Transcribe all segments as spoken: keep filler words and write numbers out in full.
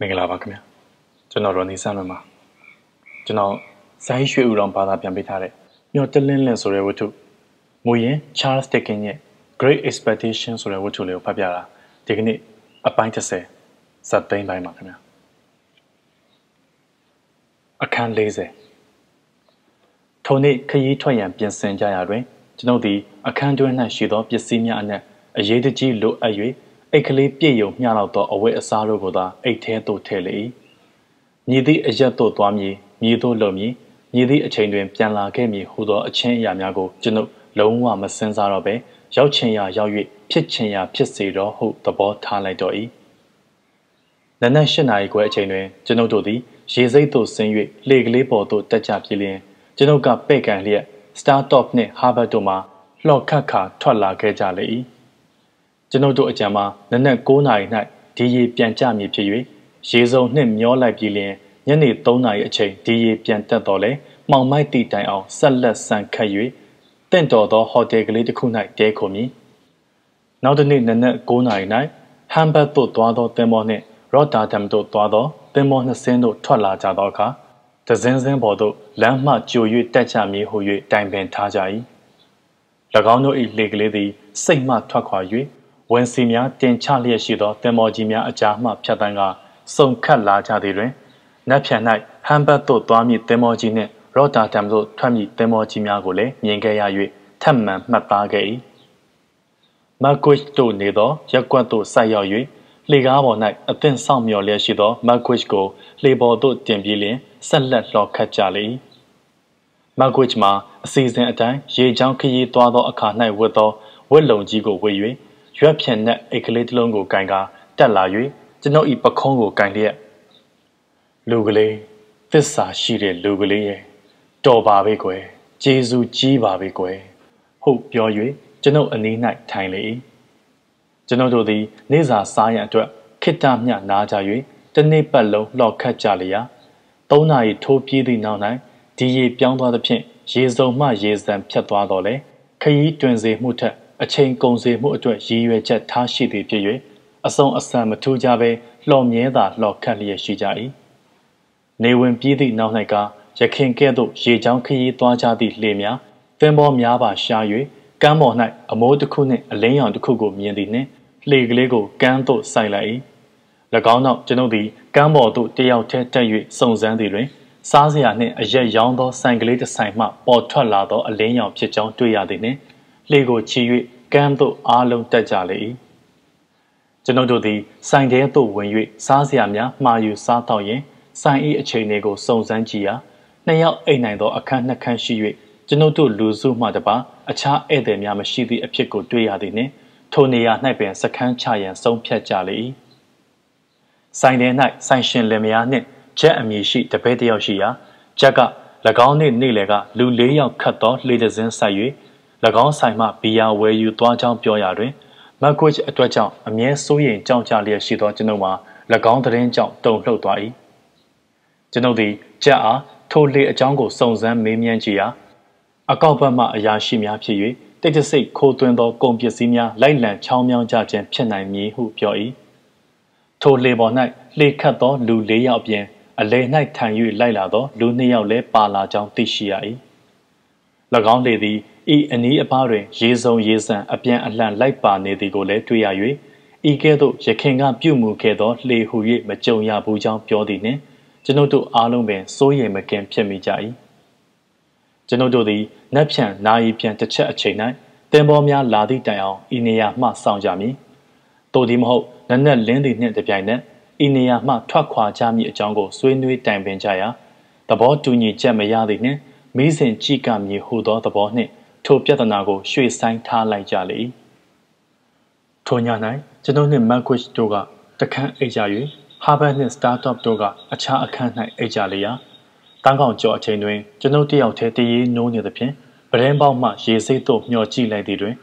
မင်္ဂလာပါခင်ဗျာကျွန်တော် Ronnie ဆန်းလွင်ပါကျွန်တော်ဇိုင်းရွှေဥရောင်ဘာသာပြန်ပေးထားတဲ့မျောတလင်းလင်းဆိုတဲ့ဝတ္ထုမူရင်း Charles Dickens ရဲ့ Great Expectation ဆိုတဲ့ဝတ္ထုလေးကိုဖတ်ပြတာဒီကနေ့အပိုင်းတစ်ဆယ်စက်သိန်းပိုင်းပါခင်ဗျာအခန်း၄၀ထိုနေ့ခရီးထွက်ရန်ပြင်ဆင်ကြရာတွင်ကျွန်ုပ်သည်အခန်းတွင်း၌ရှိသောပစ္စည်းများအနက်အရေးတကြီးလိုအပ်၍အိတ်ကလေးပြည့်ယုံမျှလောက်သောအဝတ်အစားတို့ကိုသာအိတ်ထဲသို့ထည့်လေ၏ညီသည့်အရက်သို့သွားမည်ညီသို့လုံမည်ညီသည့်အချိန်တွင်ပြန်လာခဲ့မည်ဟူသောအချင်းအရာများကိုကျွန်ုပ်လုံးဝမစင်စားတော့ဘဲရောက်ချင်ရာရောက်၍ဖြစ်ချင်ရာဖြစ်စေတော့ဟုသဘောထားလိုက်တော့၏နနက်၈နာရီခွဲအချိန်တွင်ကျွန်ုပ်တို့သည်ရေစိတ်သို့ဆင်း၍လှေကလေးပေါ်သို့တက်ကြပြီလျှင်ကျွန်ုပ်ကပဲ့ကန်လျက် Startop နှင့် Harvard တို့မှလှော်ခတ်ခါထွက်လာခဲ့ကြလေ၏ကျွန်ုပ်တို့အကြံမှာနနက်၉နာရီ၌ဒီရေပြန်ကျမည်ဖြစ်၍ရေစုံနှင့်မျောလိုက်ပြီးလျှင်ညနေ၃နာရီအချိန်ဒီရေပြန်တက်တော့လဲမှောင်မိုက်သည့်တိုင်အောင်ဆက်လက်ဆန်ခတ်၍တင့်တော်သောဟိုတယ်ကလေးတစ်ခု၌တဲခိုမည်နောက်တစ်နေ့နနက်၉နာရီ၌ဟမ်ဘတ်သို့သွားသောသင်္ဘောနှင့်ရော့တာဒမ်သို့သွားသောသင်္ဘောနှစ်စင်းတို့ထွက်လာကြသောအခါတစင်းစင်းပေါ်သို့လမ်းမှကြို၍တက်ချမည်ဟု၍တိုင်ပင်ထားကြ၏၎င်းတို့၏လှေကလေးသည်စိတ်မှထွက်ခွာ၍ဝန်စီများတင်ချလျက်ရှိသောသင်္ဘောကြီးများအကြားမှဖြတ်တန်းကစုံခတ်လာကြသည်တွင်နက်ဖြန်၌ဟမ်ဘတ်သို့သွားမည့်သင်္ဘောကြီးနှင့်ရော့တာဒမ်သို့ထွက်မည့်သင်္ဘောကြီးများကိုလည်းမြင်ခဲ့ရ၍ထပ်မံမှတ်သားခဲ့၏မက်ကွစ်တို့နေသောရက်ကွက်သို့ဆိုက်ရောက်၍လှေကားပေါ်၌အသင့်ဆောင်မျှော်လျက်ရှိသောမက်ကွစ်ကိုလှေပေါ်သို့တင်ပြီးလျှင်ဆက်လက်လှော်ခတ်ကြလေ၏မက်ကွစ်မှာအစီအစဉ်အတိုင်းရေချောင်းခရီးသွားသောအခါ၌ဝတ်သောဝတ်လုံကြီးကိုဝတ်၍ရွက်ဖြင့်နဲ့အိတ်ကလေးတစ်လုံးကိုကင်ကတက်လာ၍ကျွန်ုပ်၏ပခုံးကိုကင်လျက်လူကလေးသစ္စာရှိတဲ့လူကလေးရဲ့တော်ပါပဲကွယ်ကျေးဇူးကြီးပါပဲကွယ်ဟုတ်ပြော၍ကျွန်ုပ်အနီး၌ထိုင်လေ၏ကျွန်ုပ်တို့သည်နေ့စာစားရန်အတွက်ခိတ္တမျှနားကြ၍တစ်နေ့ပတ်လုံးလှော်ခတ်ကြလျာသုံးနာရီထိုးပြေးသည့်နောက်၌ဒီရေပြောင်းသွားသဖြင့်ရေစုံမှရေစံဖြတ်သွားတော့လေခရီးတွင်စေမှုထက်အချိန်ကုန်စေမှုအတွက်ရည်ရွယ်ချက်ထားရှိသည်ဖြစ်၍အဆုံအဆံမထူးကြဘဲလှော်မြဲသာလှော်ခတ်လျက်ရှိကြ၏နေဝင်ပြီးသည့်နောက်၌ကရခင်ကဲ့သို့ရေချောင်းခရီးသွားကြသည့်လှေများသင်္ဘောများပါရှာ၍ကမ်းပေါ်၌အမိုးတစ်ခုနှင့်အလင်းရောင်တစ်ခုကိုမြင်သည်နှင့်လှေကလေးကိုကမ်းသို့ဆိုက်လိုက်၏၎င်းနောက်ကျွန်ုပ်သည်ကမ်းပေါ်သို့တယောက်တည်းတက်၍စုံစမ်းသည်တွင်စားစရာနှင့်အရက်ရောင်းသောဆိုင်ကလေးတစ်ဆိုင်မှပေါ်ထွက်လာသောအလင်းရောင်ဖြစ်ကြောင်းတွေ့ရသည်နှင့်လေကိုချီ၍ကမ်းသို့အားလုံးတက်ကြလေ၏ကျွန်ုပ်တို့သည်ဆိုင်ထဲသို့ဝင်၍စားစရာများမှာယူစားတော့ရင်ဆိုင်၏အခြေအနေကိုစုံစမ်းကြည့်ရာနှစ်ယောက်အိမ်နိုင်သောအခန်းနှစ်ခန်းရှိ၍ကျွန်ုပ်တို့လူစုမှတပါအခြားဧည့်သည်များမရှိသည့်အဖြစ်ကိုတွေ့ရသည်နှင့်ထိုနေရာ၌ပင်စခန်းချရန်ဆုံးဖြတ်ကြလေ၏ဆိုင်ထဲ၌ဆိုင်ရှင်လင်မယားနှင့်ဂျက်အမည်ရှိတပည့်တစ်ယောက်ရှိရာဂျက်က၎င်းနှင့်နေ့လယ်ကလူ၄ယောက်ခတ်သောလှေတစ်စင်းဆိုက်၍၎င်းဆိုင်မှဘီယာဝယ်ယူသွားကြောင်းပြောရာတွင်မက်ကွစ်အတွက်ကြောင့်အမြဲစိုးရိမ်ကြောက်ကြလျက်ရှိသောကျွန်ုပ်မှာ၎င်းသတင်းကြောင့်တုန်လှုပ်သွား၏ကျွန်ုပ်သည်ကြက်အားထိုလေအကြောင်းကိုစုံစမ်းမေးမြန်းကြည့်ရာအကောက်ဘက်မှအရာရှိများဖြစ်၍တိတ်တဆိတ်ခိုးသွင်းသောကုန်ပစ္စည်းများလိုက်လံချောင်းမြောင်းကြခြင်းဖြစ်နိုင်မည်ဟုပြော၏ထိုလေပေါ်၌လှေခတ်သောလူ၄ယောက်ပြင်အလယ်၌ထန်၍လိုက်လာသောလူ၂ယောက်လည်းပါလာကြောင်းသိရှိရ၏၎င်းလေသည်ဤအနီးအပါးတွင်ရေစုံရေစံအပြန်အလှန်လိုက်ပါနေသည်ကိုလည်းတွေ့ရ၍ဤကဲ့သို့ရခင်ကပြုမှုခဲ့သောလှေဟူ၍မကြုံရဘူးကြောင်းပြောသည်နှင့်ကျွန်ုပ်တို့အားလုံးပင်စိုးရိမ်မကင်ဖြစ်မိကြ၏ကျွန်ုပ်တို့သည်နက်ဖြန်နာရီပြန်တစ်ချက်အချိန်၌သင်္ဘောများလာသည့်တိုင်အောင်ဤနေရာမှစောင့်ကြမည်သို့သည်မဟုတ်နက်နက်လင်းသည့်နှင့်တပြိုင်နက်ဤနေရာမှထွက်ခွာကြမည်အကြောင်းကိုဆွေးနွေးတိုင်ပင်ကြရာသဘောတူညီချက်မရသည်နှင့်မိစဉ်ကြည့်ကမည်ဟူသောသဘောနှင့်ထိုပြဿနာကိုရွှေ့ဆိုင်းထားလိုက်ကြလေ၏ထိုည၌ကျွန်ုပ်နှင့်မက်ကွစ်တို့ကတခန်းအိပ်ကြ၍ဟာဘတ်နှင့်စတာတော့တို့ကအခြားအခန်း၌အိပ်ကြလေရာတန်းကောင်ကျော်အချိန်တွင်ကျွန်ုပ်တယောက်တည်းတရေနိုးနေသဖြင့်ပရင်းပေါက်မှရေစိတ်သို့မျှော်ကြည့်လိုက်သည်တွင်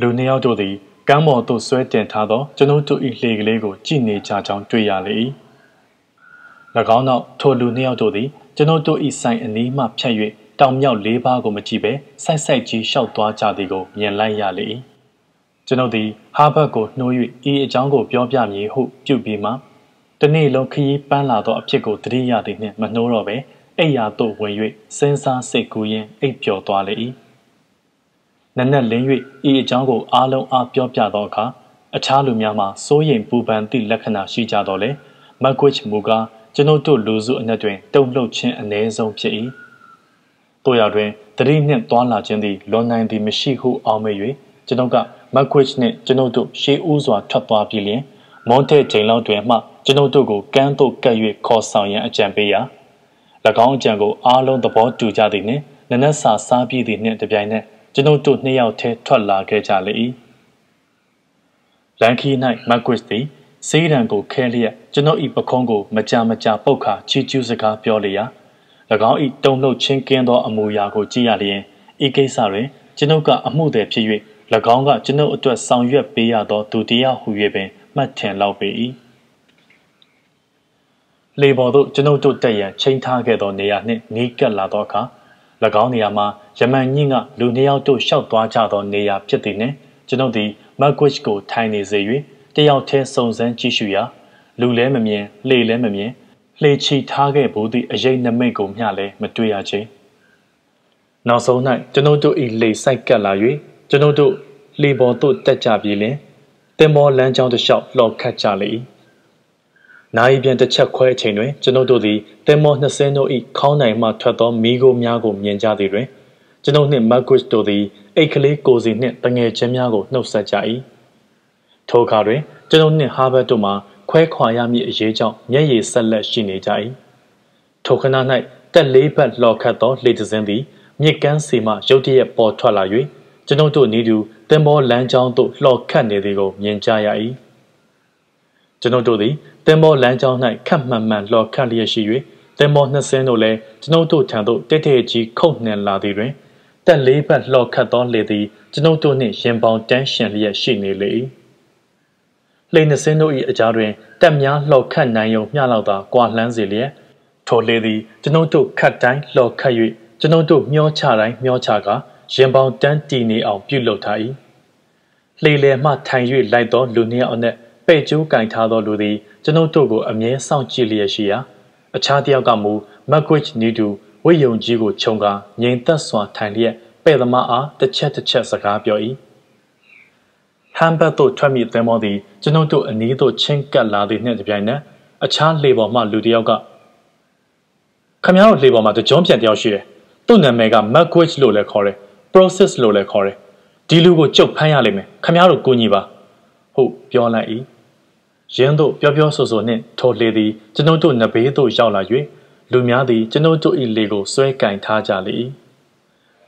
လူနှစ်ယောက်တို့သည်ကမ်းပေါ်သို့ဆွဲတင်ထားသောကျွန်ုပ်တို့၏လှေကလေးကိုကြည့်နေကြကြောင်းတွေ့ရလေ၏၎င်းနောက်ထိုလူနှစ်ယောက်တို့သည်ကျွန်ုပ်တို့၏ဆိုင်အနီးမှဖြတ်၍တောင်မြောက်လေးပါးကိုမကြည့်ပဲစိုက်စိုက်ကြီးလျှောက်သွားကြသည်ကိုမြင်လိုက်ရလေ၏ကျွန်ုပ်သည်ဟာဘတ်ကိုနှိုး၍ဤအကြောင်းကိုပြောပြမည်ဟုပြုပြီးမှ The Nilo Ki Palado Apego Tria de Manorobe, Ayato Way, Sensa Secuyen, Apio Toile. Nana Lenui, E. Jango Alo Apio Piadoca, a Chalumiama, Soyen Bubanti Lacana Shijadole, Maguich Muga, Genoto Luzu and Adwin, Dolo Chin and Nezo Pi. Toyadwin, Trinent Dona Gendi, Lonan de Meshihu Almey, Genoga, Maguich Ne, Genoto, She Uzua Tapa Billion, Monte Jailan Dwema. General Dugo, Ganto Gaywe, Corsayan, a Jambia. Lagon Jango, Arlon the Ball to Jardine, Nanessa Sabi the Net de Vianet, General Du Nealte, Tolla Gajali. Lanky Night, Maguisti, Sirango, Kellia, General Ipacongo, Majamaja Boca, Chichuzaca, Piolia. Lagon eat don't know Chinkendo Amuyago Gialien, Ike Sare, Genoga Amude Piwe, Lagonga, General to a sound year beado to Dia Huebe, Matin Laubei. Labor do General do Daya, Chain Target or Nea Nika Ladoka, Lagoniama, Yamanina, Lunia do Shout Dwaja or Nea Pietine, General D, Maguisco, Tiny Zui, Dayao Te Sonsen Chishuya, Lulemamien, Le Lemamien, Le Chi Target Budi, Ajay Namego Miale, Matuaje. Now so night, General do E. Le Saikalayui, General do Labor do Dajabile, Demo Lanjao the Shout Log Kachali. Nai bien the check quay chainway, General Dodi, Demo Naseno e Conaima Trato, Migo Miago, Mienjadire, General Nip Magus Dodi, Acale Gozi Nip, Bange Jamiago, no Sajai. Tokare, General Nip Harbour Duma, Quay Quayami Jeja, Yaye Sella Shinejai. Tokana night, that labor law cato, ladies and the Mikan Sima, Jodia Portolayui, General Donidu, Demo Lanjan do Law Candidigo, Mienjai. General Dodi, Demo Lanjao night, Campman man, Lord Caliashi, Demo Nasenole, General Do Tando, Deteji, Conan Ladire, that labor Lord Cadon Lady, General Doni, Shambon, Danshan Lia Shinile. Lenaseno e Ajare, Damia, Lord Canayo, Yalada, Gualanzilia, Told Lady, General Do Catai, Lord Cayui, General Do Mio Charai, Mio Chaga, Shambon Dantini of Bulotai. Lele Matayu Lido Lunia on it. 被主改他的路的 Jendo Pio Sosonet told Lady, General do Nabedo Yalayue, Lumiadi, General do illegal, Sueca in Tajali.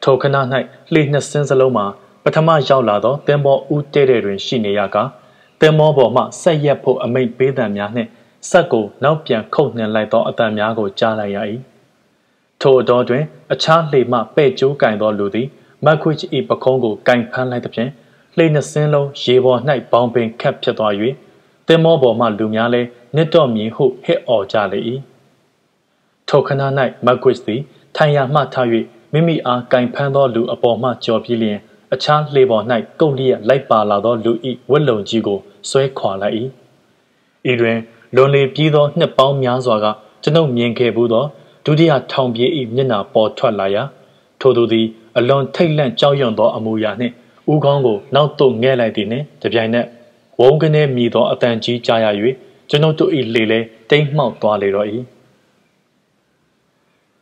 Tokana night, late Nasensaloma, Patama Yalado, Demo Uterin Shineaga, Demo Boma, Sayapo, a mate Bedamiane, Sago, Naupian, Conan Lido, Adamiago Jalayai. Told Dodre, a Charlie Ma, Bejo, Gaindo Ludi, Maguich e Bacongo, Gaipan Lidapian, late Nasenlo, Jevo, night bombing, captured Ayue. The mobile man Lumiale, Nedomi who hit all jali. Tokana night, Maguisti, Tanya Matawi, Mimi are Gampando Lu Aboma Jobilian, a child labor night, Golia, Light Balado Lu eat Willow Jigo, Sue Kualai. Idren, Lonely Bido, Nepal Mianzaga, General Mienke Budo, Dudia Town Be Nina Bor Twalaya, Todudi, alone Tailand Joyondo Amuyane, Ugongo, now to Nela Dine, the Vianet. Wongane mido atanji jayayu, General do eat lele, dame mount doaleroi.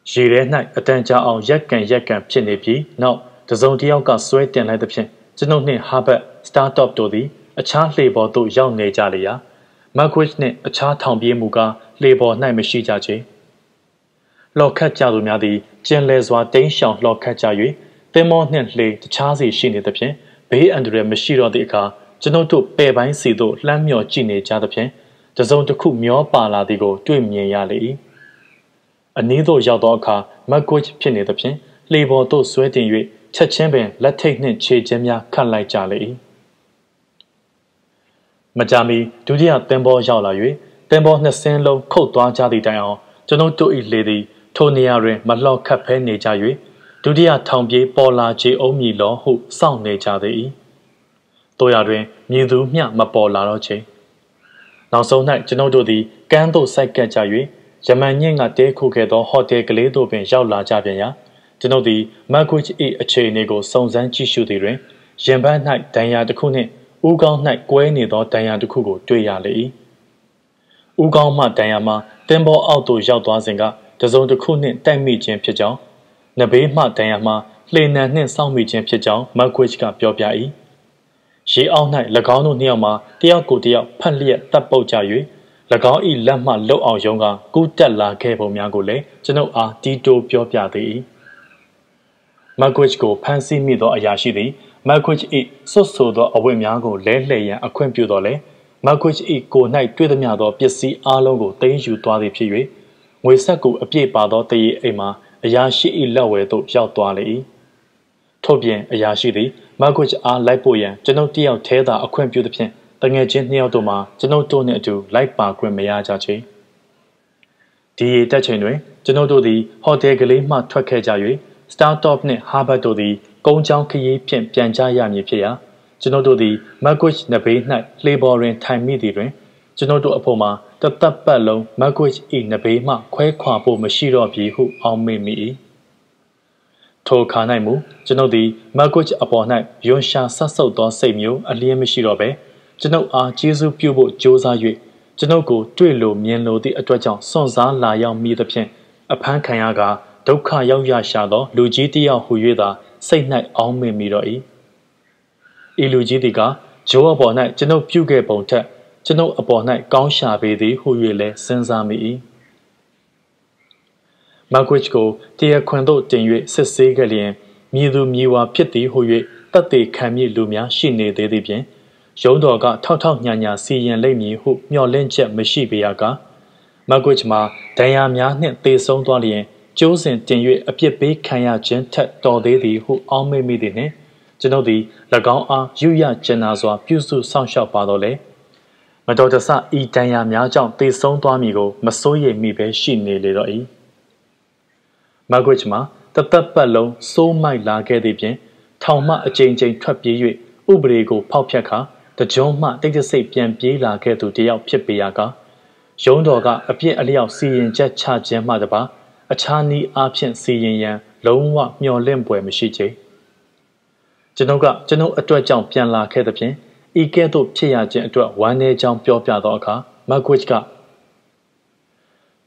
Jire night atanja on yakan yakan pinepi, now the zodiaca sweat and the pin, General ne harbor, start up dodi, a char labor do young ne jalia, Margaret ne a char town be muga, labor night machijaji. Locajalumadi, Jen leswa dame shall locajayu, demo nently the charzi shin the pin, be under the machiro de car. General do Beban Sido, Lamio Gine Jadapian, the zone to cook Mio Baladigo, Duimia Yali. A needle Yadoka, Maguich Pinetapian, Labor do Sweating Yue, Chachambe, Latin Che Gemia, Kalai Jali. Majami, Dudia Dembo Yalayue, Dembo Nasenlo, Coda Jadi Dion, General do E. Lady, Toniare, Malo Capene Jayue, Dudia Tombie, Bola J. O. Milo, who sound Ne Jadi. Toyadre, Midu Mia Mapo Laroche. Now so night, General Dodi, Candle Saika Jawi, Jamaning a decocator hot egg ledo ben Jaula Javia, Dinodi, Maguich e a chain nego sounds and chishu de rain, Jamban night Danya de Kune, Ugan night Gwenny or Danya de Kugo, Duya Lee. Ugan ma Danyama, Dembo Alto Jaudazinga, the Zone de Kune, Dami Jim Piajal, Nabe ma Danyama, Lena Nin Sami Jim Piajal, Maguichka Piopia. She all night Lagano Niama, Diago Dia, Panlia, Tapo Jawi. Là có ý làm mà lâu ở giống à, cũng chắc là cái bộ miếng của lẽ, cho nên à, đi đâu biểu bia đấy. Mà quên cái phản sinh mi đó ở nhà xí đi, mà quên cái số số đó ở bên miếng của lẽ lẽ à, quên biểu đó lẽ, mà quên cái cô này tuyệt đối miếng đó biết gì à lâu của tây du toa đi phía dưới, người sao cũng biết bà đó tây em mà ở nhà xí lâu về tổ giao toa lẽ. Thôi bien ở nhà xí đi, mà quên cái à lại bồi à, cho nên đi học thế đó à, quên biểu được phiền. Tanghe chen niao to ma, chano to ne tu lai pa kwen meya cha che. Di ta chen we, chano to di hotel gele ma thwat khae ja yue, startup ne haba to di kong chang khyi phyin pyan cha ya mi phit ya. Chano to di market na bei nai labor rin thai mi di twin, chano to apho ma tat tat pat long market e na bei ma khwae khwa po ma shi ro pi hu aung me mi. Tho kha nai mu, chano di market apon nai yon sha sat sau taw sai myo a lien mi shi ro bae. Cho nên à, chỉ số biểu bộ chiếu ra vậy. Cho nên cô truy lô miền lô thì ở chỗ chẳng sáng sáng là yêu mi tập trên. Ở pan khai nhà cả, đâu khai yêu nhà xa đó, lô chỉ thì yêu hồi vậy đó, xây này ông mình mi rồi. Ý lô chỉ thì cả, chỗ ở bỏ này cho nên biểu cái bảo thế, cho nên ở bỏ này cao xa về thì hồi vậy là sinh ra mi. Mà cuối cùng thì ở quan độ tiền về sẽ xây cái liền, mi lô mi và biết thì hồi vậy, tất để khai mi lô miếng xin để để tiền. Dẫu đó cả thao thao nhà nhà si yên lấy mi hụt nhỏ lên chẹt mới xì bia cả. Mà cuối mà đại nhà nhà nên tê sống toàn liền, chiếu xem tiền về ấp ép bê khai nhà trên thật to để thì hụt ông mê mi đến nè. Cho nên thì là con à yêu nhà trên nhà xóa biểu sự sang sẹo bà đó lẽ. Mà đó cho sao y đại nhà nhà trong tê sống toàn mi go mà số ye mi bé xì nề lệ đó ý. Mà cuối mà tập tập bắt lâu số mai là cái gì vậy? Thao mà trên trên thoát bia về, u bề go phao phe cả. The John Ma take the safe and be like to the out Pipiaga. John Doga appear a little seeing jet charge and madaba, a chani absent seeing yan, long walk your limbo and machine. Genoga, Geno a dry jump pian la catapin, e get up chia jet one day jump your piadoga, Maguichka.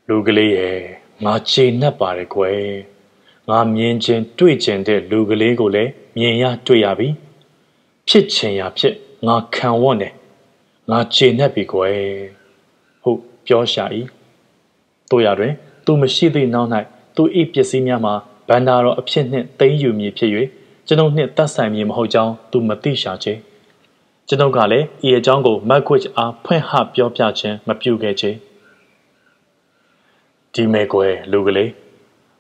Lugale, Machi Naparique. Lam yen gen twitching de Lugale gole, Yenya twiabi. Pitching ya pit. Nga khang won ne, nga che ne bi kwe. Hu piao xia yi. Tu ya ren, tu ma shi de nao nai, tu yi pye si mya ma ban da ro a phit ne tai yu mi phit yue, chin dong ne tat sai mi ma hou chang, tu ma ti xia che. Chin dong ka le yi a chang ko ma kwich a phwin ha piao pya chin ma pyu ke che. Di me kwe lu ke le,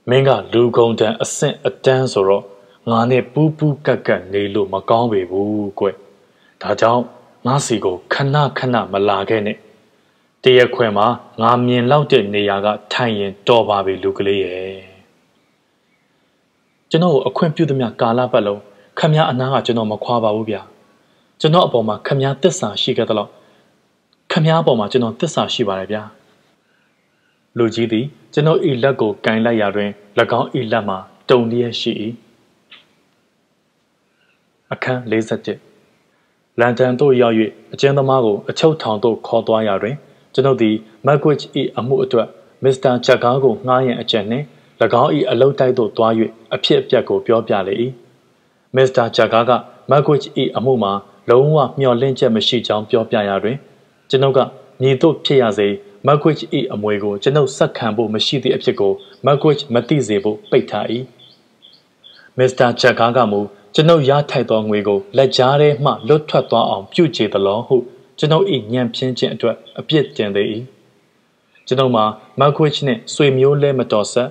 meng ga lu gong dan a sin a dan so ro, nga ne pu pu ka ka nei lu ma kaung we bu kwe. Ta cháu, ngã sĩ cô khăn na khăn na mà la cái này. Tiếc quê mà ngã miền lao tiền này aga thay yên to ba bị lục lệ. Cho nó ở quê biểu tụi mình cả là bao lâu, khăm nhà anh nga cho nó mà khoa ba u bia. Cho nó bảo mà khăm nhà tết sáng xí cái đó lo, khăm nhà bảo mà cho nó tết sáng xí vào bia. Lối gì đi, cho nó ít là cô cái là nhà rồi, là con ít là mà trông đi xí. À khăn lấy ra chứ. Lan tan to yao yue, a gendarmago, a chow town to call to yare, Genodi, Margaret e a mutua, Mister Chicago, nine a gene, Lagan e a low title to yue, a piep jago, pure piale. Mister Chicago, Margaret e a muma, Longwa, mere linja machine jump, pure piare, Genoga, Nido Piaze, Margaret e a muego, Geno Sakambo, machine the epico, Margaret Matizebo, beta e. Mister Chicago move. Chân đầu giá thay toàn người gồ là giá để mà lót thoát toàn ông biểu chế từ lò hụt chân đầu ít nhàn phiền chuyện chuyện ở biết chuyện đấy chân đầu mà mà quên chuyện suy miêu lên mà tỏ sợ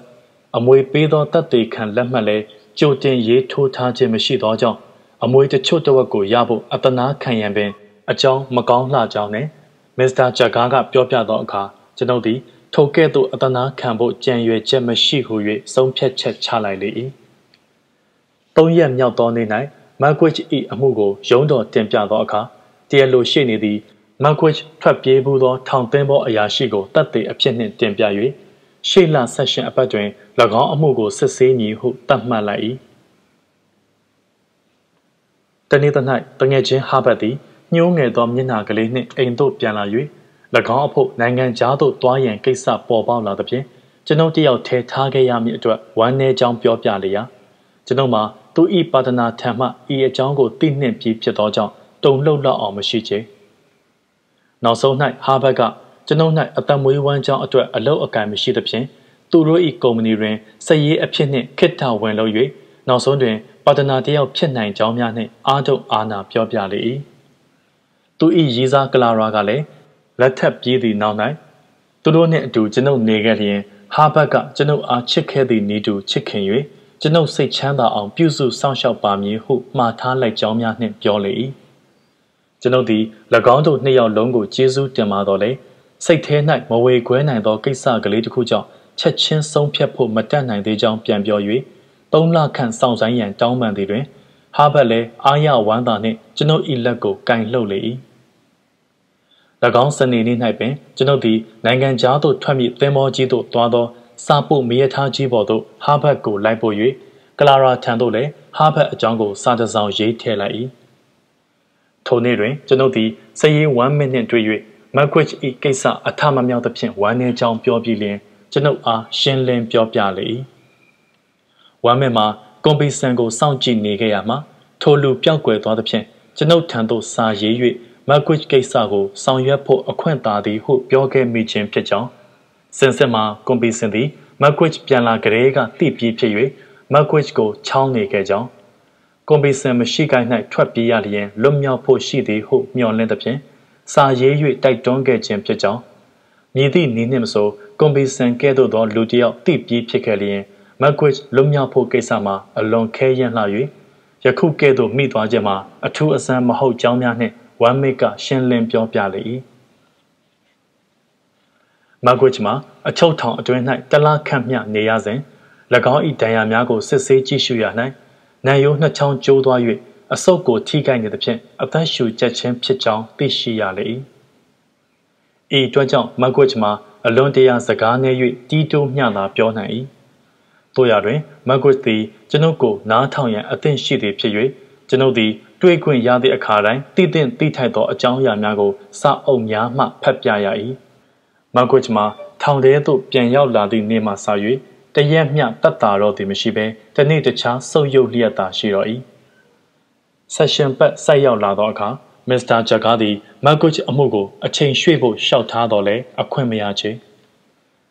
ở mỗi bề đó tất tùy khăn lắm mà lệ cho tiền dễ thu thà trên mà xí đó cho ở mỗi cái chỗ đó của gia bộ ở tận nào khăn yên bên ở trong mà còn là trong này mình ta chắc chắn gặp biểu biểu đó cả chân đầu đi thâu kê tụ ở tận nào khăn bộ chân về trên mà xí hồi về sống phết chết trả lại đấy. Tông yên nhau to này này, mà quên chỉ ở mưu gồ giống đó tiền bạc đó cả, tiền lô xe này đi, Margaret ထွက်ပြေးမှုသောထောင်သင်းပေါ်အရာရှိကိုတတ်သိအဖြစ်နှင့်တင်ပြ၍ရှေ့လဆက်ရှင်အပတ်တွင်၎င်းအမှုကိုစစ်ဆေးမည်ဟုသတ်မှတ်လိုက်၏တနေ့တ၌တငယ်ချင်းဟာဘတ်သည်ညှိုးငယ်သောမျက်နှာကလေးနှင့်အိမ်သို့ပြန်လာ၍၎င်းအဖို့နိုင်ငံခြားသို့သွားရန်ကိစ္စပေါ်ပေါက်လာသဖြင့်ကျွန်ုပ်တယောက်ထဲထားခဲ့ရမည်အတွက်ဝမ်းနည်းကြောင်းပြောပြလေရာကျွန်ုပ်မှာသူ၏ပါဒနာထံမှဤအကြောင်းကိုသိနှင့်ပြီးဖြစ်သောကြောင့်တုံ့လှုပ်လောက်အောင်မရှိချေနောက်ဆုံး၌ဟာဘတ်ကကျွန်ုပ်၌အသက်မွေးဝမ်းကြောင်းအတွက်အလုပ်အကိုင်မရှိသဖြင့်သူတို့၏ကုမ္ပဏီတွင်စက်ရေးအဖြစ်နှင့်ခေတ္တဝင်လုပ်၍နောက်ဆုံးတွင်ပါဒနာတယောက်ဖြစ်နိုင်ကြောင်းများနှင့်အားထုတ်အားနာပြောပြလေ၏သူ၏ရေးစားကလာရာကလည်းလက်ထပ်ပြေးသည့်နောက်၌သူတို့နှင့်အတူကျွန်ုပ်နေခဲ့လျင်ဟာဘတ်ကကျွန်ုပ်အားချစ်ခဲ့သည့်နီးတူချစ်ခင်၍ကျွန်ုပ်စိတ်ချမ်းသာအောင်ပြုစုစောင့်ရှောက်ပါမည်ဟုမှားထားလိုက်ကြောင်းများနှင့်ပြောလေ၏ကျွန်ုပ်သည်၎င်းတို့နှစ်ယောက်လုံးကိုကျေးဇူးတင်ပါတော့လေစိတ်ထဲ၌မဝေခွဲနိုင်သောကိစ္စကလေးတစ်ခုကြောင့်ချက်ချင်းဆုံးဖြတ်ဖို့မတတ်နိုင်သေးကြောင်းပြန်ပြော၍သုံးလခန့်စောင့်ဆိုင်ရန်တောင်းပန်သည်တွင်ဟာဘတ်လည်းအာရဝမ်းသာနှင့်ကျွန်ုပ်၏လက်ကိုကင်လှုပ်လေ၏၎င်းစနေနေ့၌ပင်ကျွန်ုပ်သည်နိုင်ငံခြားသို့ထွက်မည်သင်္ဘောကြီးသို့သွားသောစာပို့မရထားကြီးပေါ်သို့ဟာဘတ်ကိုလိုက်ပို့၍ကလာရာထံသို့လည်းဟာဘတ်အကြောင်းကိုစာတစ်စောင်ရေးထည့်လိုက်၏ထိုနေ့တွင်ကျွန်ုပ်သည်စည်ရင်တစ်မိနစ်တွေ့၍မက်ကွစ်၏ကိစ္စအထမမြောက်သဖြင့်ဝမ်းနည်းကြောင်းပြောပြီးလျှင်ကျွန်ုပ်အားရှင်းလင်းပြောပြလေ၏ဝမ်းမဲမှာကွန်ပီဆန်ကိုစောင့်ကြည့်နေခဲ့ရမှာထိုလူပျောက်ကွယ်သွားသဖြင့်ကျွန်ုပ်ထံသို့စာရေး၍မက်ကွစ်ကိစ္စကိုဆောင်ရွက်ဖို့အခွင့်သာသည်ဟုပြောခဲ့မိခြင်းဖြစ်ကြောင်းစင်စစ်မှာကွန်ပီဆန်သည်မက်ကွစ်ပြန်လာကလေးကသိပြီးဖြစ်၍မက်ကွစ်ကိုချောင်းနေခဲ့ကြောင်းကွန်ပီဆန်မရှိကိုင်း၌ထွက်ပြေးရလျင်လွတ်မြောက်ဖို့ရှိသည်ဟုမျှော်လင့်သဖြင့်စာရေး၍တိုက်တွန်းခဲ့ခြင်းဖြစ်ကြောင်းမည်သည့်နည်းနှင့်မဆိုကွန်ပီဆန်ကဲ့သို့သောလူတစ်ယောက်တိပြေးဖြစ်ခဲ့လျင်မက်ကွစ်လွတ်မြောက်ဖို့ကိစ္စမှာအလွန်ခဲယဉ်လှ၍ယခုကဲ့သို့မိသွားခြင်းမှာအထူးအဆန်းမဟုတ်ကြောင်းများနှင့်ဝမ်မိတ်ကရှင်းလင်းပြောပြလေ၏မက်ကွစ်မှာအချုပ်ထောင်အတွင်း၌တလားခန့်မျှနေရစဉ်၎င်း၏ဒဏ်ရာများကိုစစ်ဆေးကြည့်ရှုရ၌နံရိုးနှစ်ချောင်းကျိုးသွား၍အဆုတ်ကိုထိခိုက်နေသဖြင့်အသက်ရှူကျခြင်းဖြစ်ကြောင်းသိရှိရလေ၏ဤအတွက်ကြောင့်မက်ကွစ်မှာအလွန်တရာစကားနည်း၍တီးတိုးမျှသာပြောနိုင်၏ထို့ရာတွင်မက်ကွစ်သည်ကျွန်ုပ်ကိုနားထောင်ရန်အသင့်ရှိသည်ဖြစ်၍ကျွန်ုပ်သည်တွေ့ခွင့်ရသည့်အခါတိုင်းတည်တင့်သိထိုက်သောအကြောင်းအရာများကိုစာအုပ်များမှဖတ်ပြရ၏မက်ကွစ်မှာထောင်ထဲသို့ပြန်ရောက်လာသည့်နေ့မှစ၍တရက်မျှတတ်တာတော့သည်မရှိဘဲတနေ့တခြားဆုပ်ယုပ်လျက်သာရှိတော့၏ဆက်ရှင်ပတ်ဆိုက်ရောက်လာသောအခါမစ္စတာဂျက်ကားသည်မက်ကွစ်အမှုကိုအချိန်ရွှေ့ဖို့လျှောက်ထားတော့လဲအခွင့်မရချေ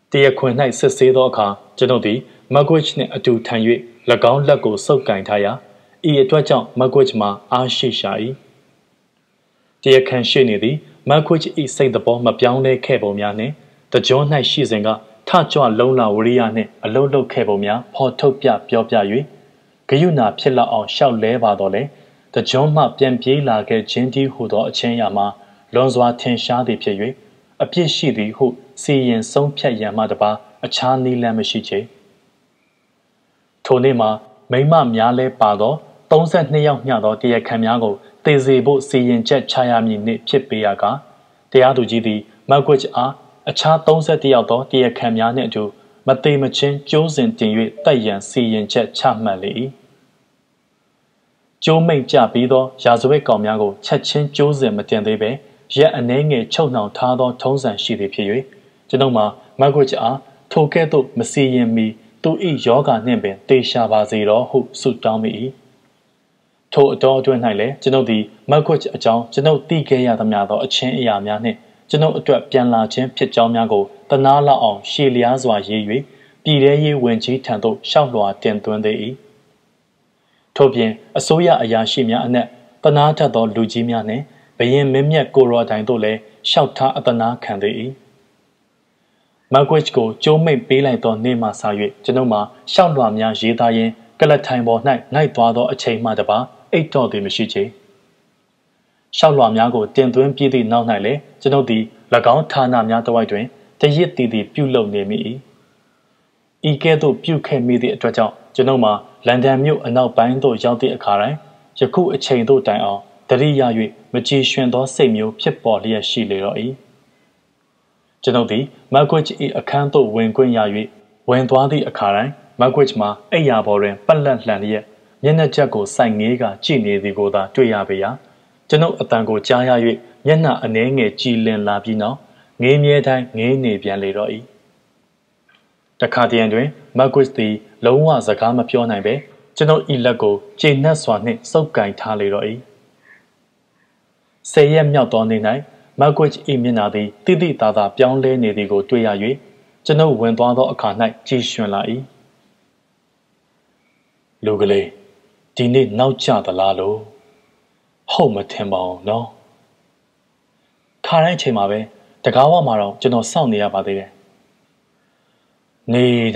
တရားခွင်၌စစ်ဆေးသောအခါကျွန်ုပ်သည်မက်ကွစ်နှင့်အတူထိုင်၍၎င်းလက်ကိုဆုပ်ကင်ထားရာဤအတွက်ကြောင့်မက်ကွစ်မှာအားရှိရှာ၏တရားခံရှိနေသည်မက်ကွစ်၏စိတ်သဘောမပြောင်းလဲခဲ့ပုံများနှင့်တကြော၌ရှိစဉ်ကထကြွလုံးလာဝရိယနှင့်အလုံးလုံးခဲ့ပုံများဖော်ထုတ်ပြပြောပြ၍ဂယုဏဖြစ်လောက်အောင်ရှောက်လဲပါတော့လေတကြွမှပြန်ပြေးလာခဲ့ခြင်းတည်းဟူသောအချင်းရာမှာလွန်စွာထင်ရှားသည်ဖြစ်၍အပြစ်ရှိသည်ဟုစီရင်ဆုံးဖြတ်ရန်မှတပါအခြားနည်းလမ်းမရှိချေထိုနေ့မှာမိမများလဲပါသောသုံး十二ယောက်မျှသောတရားခံများကိုတည်စေဖို့စီရင်ချက်ချရမည်နှင့်ဖြစ်ပေရာကတရားသူကြီးသည်မက်ကွစ်အားအခြားသုံး十一ယောက်သောတရားခံများနှင့်အတူမသိမချင်းကျိုးစင်တင်၍တိုက်ရန်စီရင်ချက်ချမှတ်လေ၏ကျိုးမိတ်ကြပြီးသောရာဇဝတ်ကောင်များကိုချက်ချင်းကျိုးစင်မတင်သေးပဲရက်အနှဲငယ်ချုပ်နှောင်ထားသောထုံးစံရှိသည်ဖြစ်၍ကျွန်ုပ်မှာမက်ကွစ်အားထိုကဲ့သို့မစီရင်မီသူ၏ယောဂနှင့်ပင်တေရှာပါစေတော့ဟုဆုတောင်းမိ၏ထိုအတော်အတွင်း၌လည်းကျွန်ုပ်သည်မက်ကွစ်အကြောင်းကျွန်ုပ်သိခဲ့ရသမျှသောအချင်းအရာများနှင့်ကျွန်ုပ်အတွက်ပြန်လာခြင်းဖြစ်ကြောင်းများကိုတနာလောက်အောင်ရှည်လျားစွာရေး၍ပြည်ထဲရေးဝန်ကြီးထံသို့ရှောက်လွှာတင်သွင်းသေး၏ထို့ပြင်အစိုးရအရာရှိများအနက်တနာထက်သောလူကြီးများနှင့်ဘရင်မင်းမြတ်ကိုရောတိုင်တို့လည်းရှောက်ထားအတနာခံသေး၏မက်ကွစ်ကိုကျိုးမိတ်ပေးလိုက်သောနေ့မှစ၍ကျွန်ုပ်မှာရှောက်လွှာများရေးသားရင်းကလထိုင်ပေါ်၌ငိုက်သွားသောအချိန်မှတပါအိတ်တော်သည်မရှိချေရှောက်လွှာများကိုတင်သွင်းပြီးသည့်နောက်၌လည်းကျွန်ုပ်သည်၎င်းဌာနများတစ်ဝိုက်တွင်တရစ်တည်တည်ပြုလုပ်နေမိ၏ဤကဲ့သို့ပြုခဲ့မိသည့်အတွက်ကြောင့်ကျွန်ုပ်မှာလန်ဒန်မြို့အနောက်ပိုင်းသို့ရောက်သည့်အခါတိုင်းယခုအချိန်သို့တိုင်အောင် Tariya yue, machi shuan do semio, pippo lia shi liroi. Genodi, Maguich e a canto winguin yue, when duadi a caran, Maguich ma, a yaborin, palan lanier, Yena jago sang nega, gene di goda, tuyabia. Geno atango jaya yue, Yena a nenge gilin labino, Name yeta, name nebian liroi. The cardiandre, Maguich the Loa Zakama Pionaibe, Geno ilago, Jena swanit, so guide taliroi. Say em yao don night, Margaret Iminadi, Didi Dada, Bion Le Nidigo, Duya Yue, General Wendondo Akarnai, Jishun Lai. Lugale, Dini now Jada Lalo. Home at Timbo, no. Karan Timabe, Tagawa Maro, General Sonia Bade. Nay,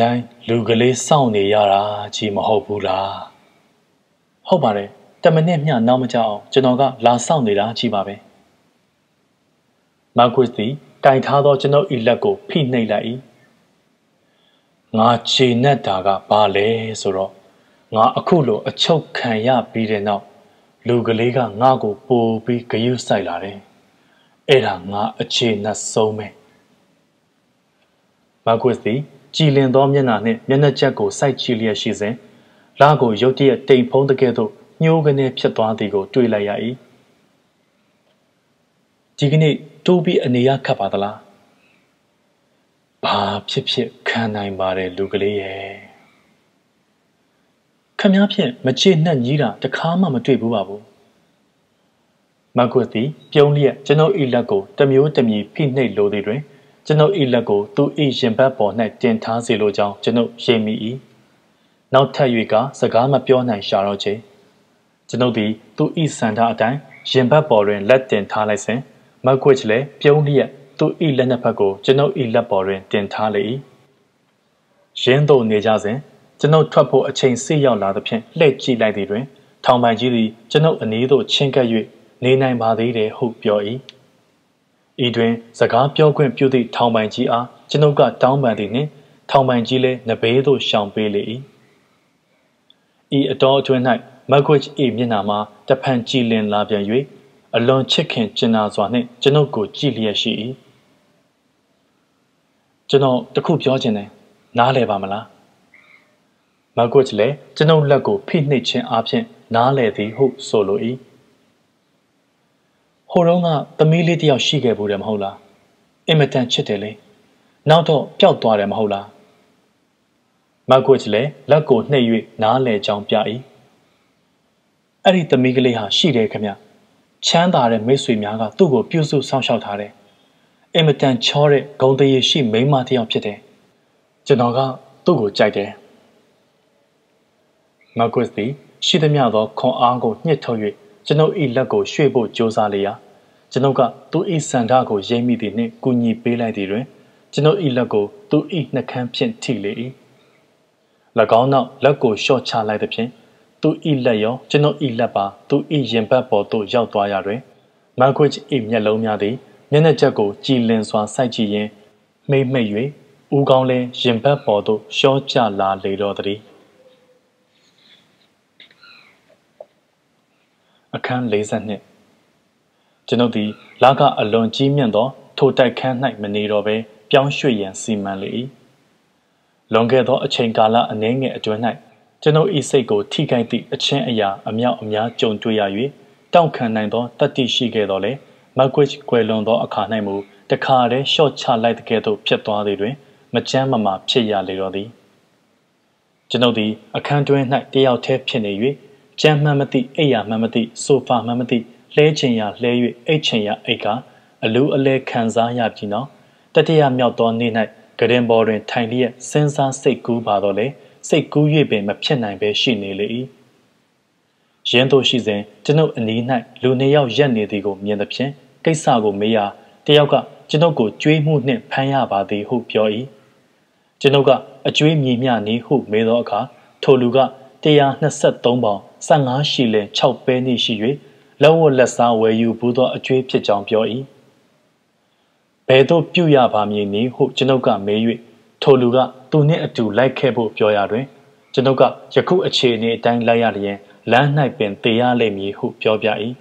Lugale Sonia Yara, Jimahobula. Hobare. The name is Namaja, Genoga, La Soundida, Chibabe. Maguisti, Gaitado Geno Ilago, Pinelai. Na Chinetaga, Bale, Soro. Na Aculo, a choke can ya be then out. Lugaliga, Nago, Boo, be Gayu Silare. Era na a china so me. Maguisti, Chilean Domianane, Nana Jago, Sai Chilia Shizen. Lago, Yodia, Dame Pondagedo. New Gene Piatwadigo, Tuilayai. Digni, do be a near capadala. Ba pip, can I marry Lugale? Come up here, Machin Nanjira, the Kama Matubu. Maguti, Pionia, General Ilago, the Mew Demi, Pinay Lodidre, General Ilago, do Asian Babbo, Night Dentazi Lojang, General Jamie. Now Tayuga, Sagama Piona Sharoje. Genodi, do eat Santa Adan, Jimba Borin, Latin Talesen, Maguichle, Pionia, do eat Lenapago, Geno eat Laborin, Dentali. Jendo Nejazen, Geno Trapo a chain sea young ladapin, late G lady ring, Tom by Gilly, Geno a needle, chinka you, Nina Madide, hoop your e. Edwin, Sagar Pioguin beauty, Tom by Gia, Geno got down by the name, Tom by Gilly, Nabedo, Shambili. E a door to a night. Maguich e Minama, the pan Gilin Labian Yue, a long chicken Genazwane, Genogo Gilia she. Geno, the coop Georgiane, Nale Bamala. Maguichle, Geno Lago, Pinachin Absent, Nale the Hoop Solo E. Horonga, the Milady of Shigabudem Hola. Imitant Chitele. Nauto, Piautuarem Hola. Maguichle, Lago Neyue, Nale Jampiai. The Migaliha, she recamia. Chandar and Miss Miaga, do go pusu some shout hare. Emitan chore, goldy she may mati objete. Genoga, do go jade. Magusti, she the miado con argo near toy, Geno ilago, shebo josalia. Genoga, do eat sandago, jamie the ne, guni bela dire. Geno ilago, do eat na campion tilly. Lagona, lago short child like the pin. To eat layo, Geno Ilaba, to eat Yembapo to Yautoyare, Margaret Im Yalomiadi, Menajago, Gilin Swan Sajiye, May Mayu, Uganle, Yembapo to Shoja la Ledodri. A can lazen Genodi, Laga alone Jimiando, Totai can night Menirove, Bian Shuyan Simanli. Longedo a chain gala and name at your night. General Isego Tigati, a chain a ya, a mia, a mia, John Duyay, Down Canando, Tati Shigedole, Margaret Quelondo, a carnemu, the carre, short child like the ghetto, Pietro, Machamama, Pia Lirodi. Genodi, a candle night, the outer penny, Jam Mamati, Aya Mamati, Sofa Mamati, Legenia, Leu, Echenia, Eka, Alu Ale Kanza Yabino, Tati Amia Don Ninite, Gademborin, Tiny, Sensa Seku Badole. Say go ye be my penna be she nearly. Gendo she's in, Geno and the night, Luneo Yannigo, Mian the Pien, Gaysago Mea, Deoga, Genogo, Jay Moon, Panyaba, the hoop your e. Genoga, a Jay Miani, hoop made a car, Toluga, Dea Nasset Domba, Sanga Shile, Chow Benny Shire, Lower Lessa where you Buddha a Jay Pijam your e. Bedo Puyaba Miani, hoop Genoga may you. Toluga, do need a do like cable pioyare. Genoga, Jacu a chain, dang layarian, land night ben, thea lemi, hoop pioyai.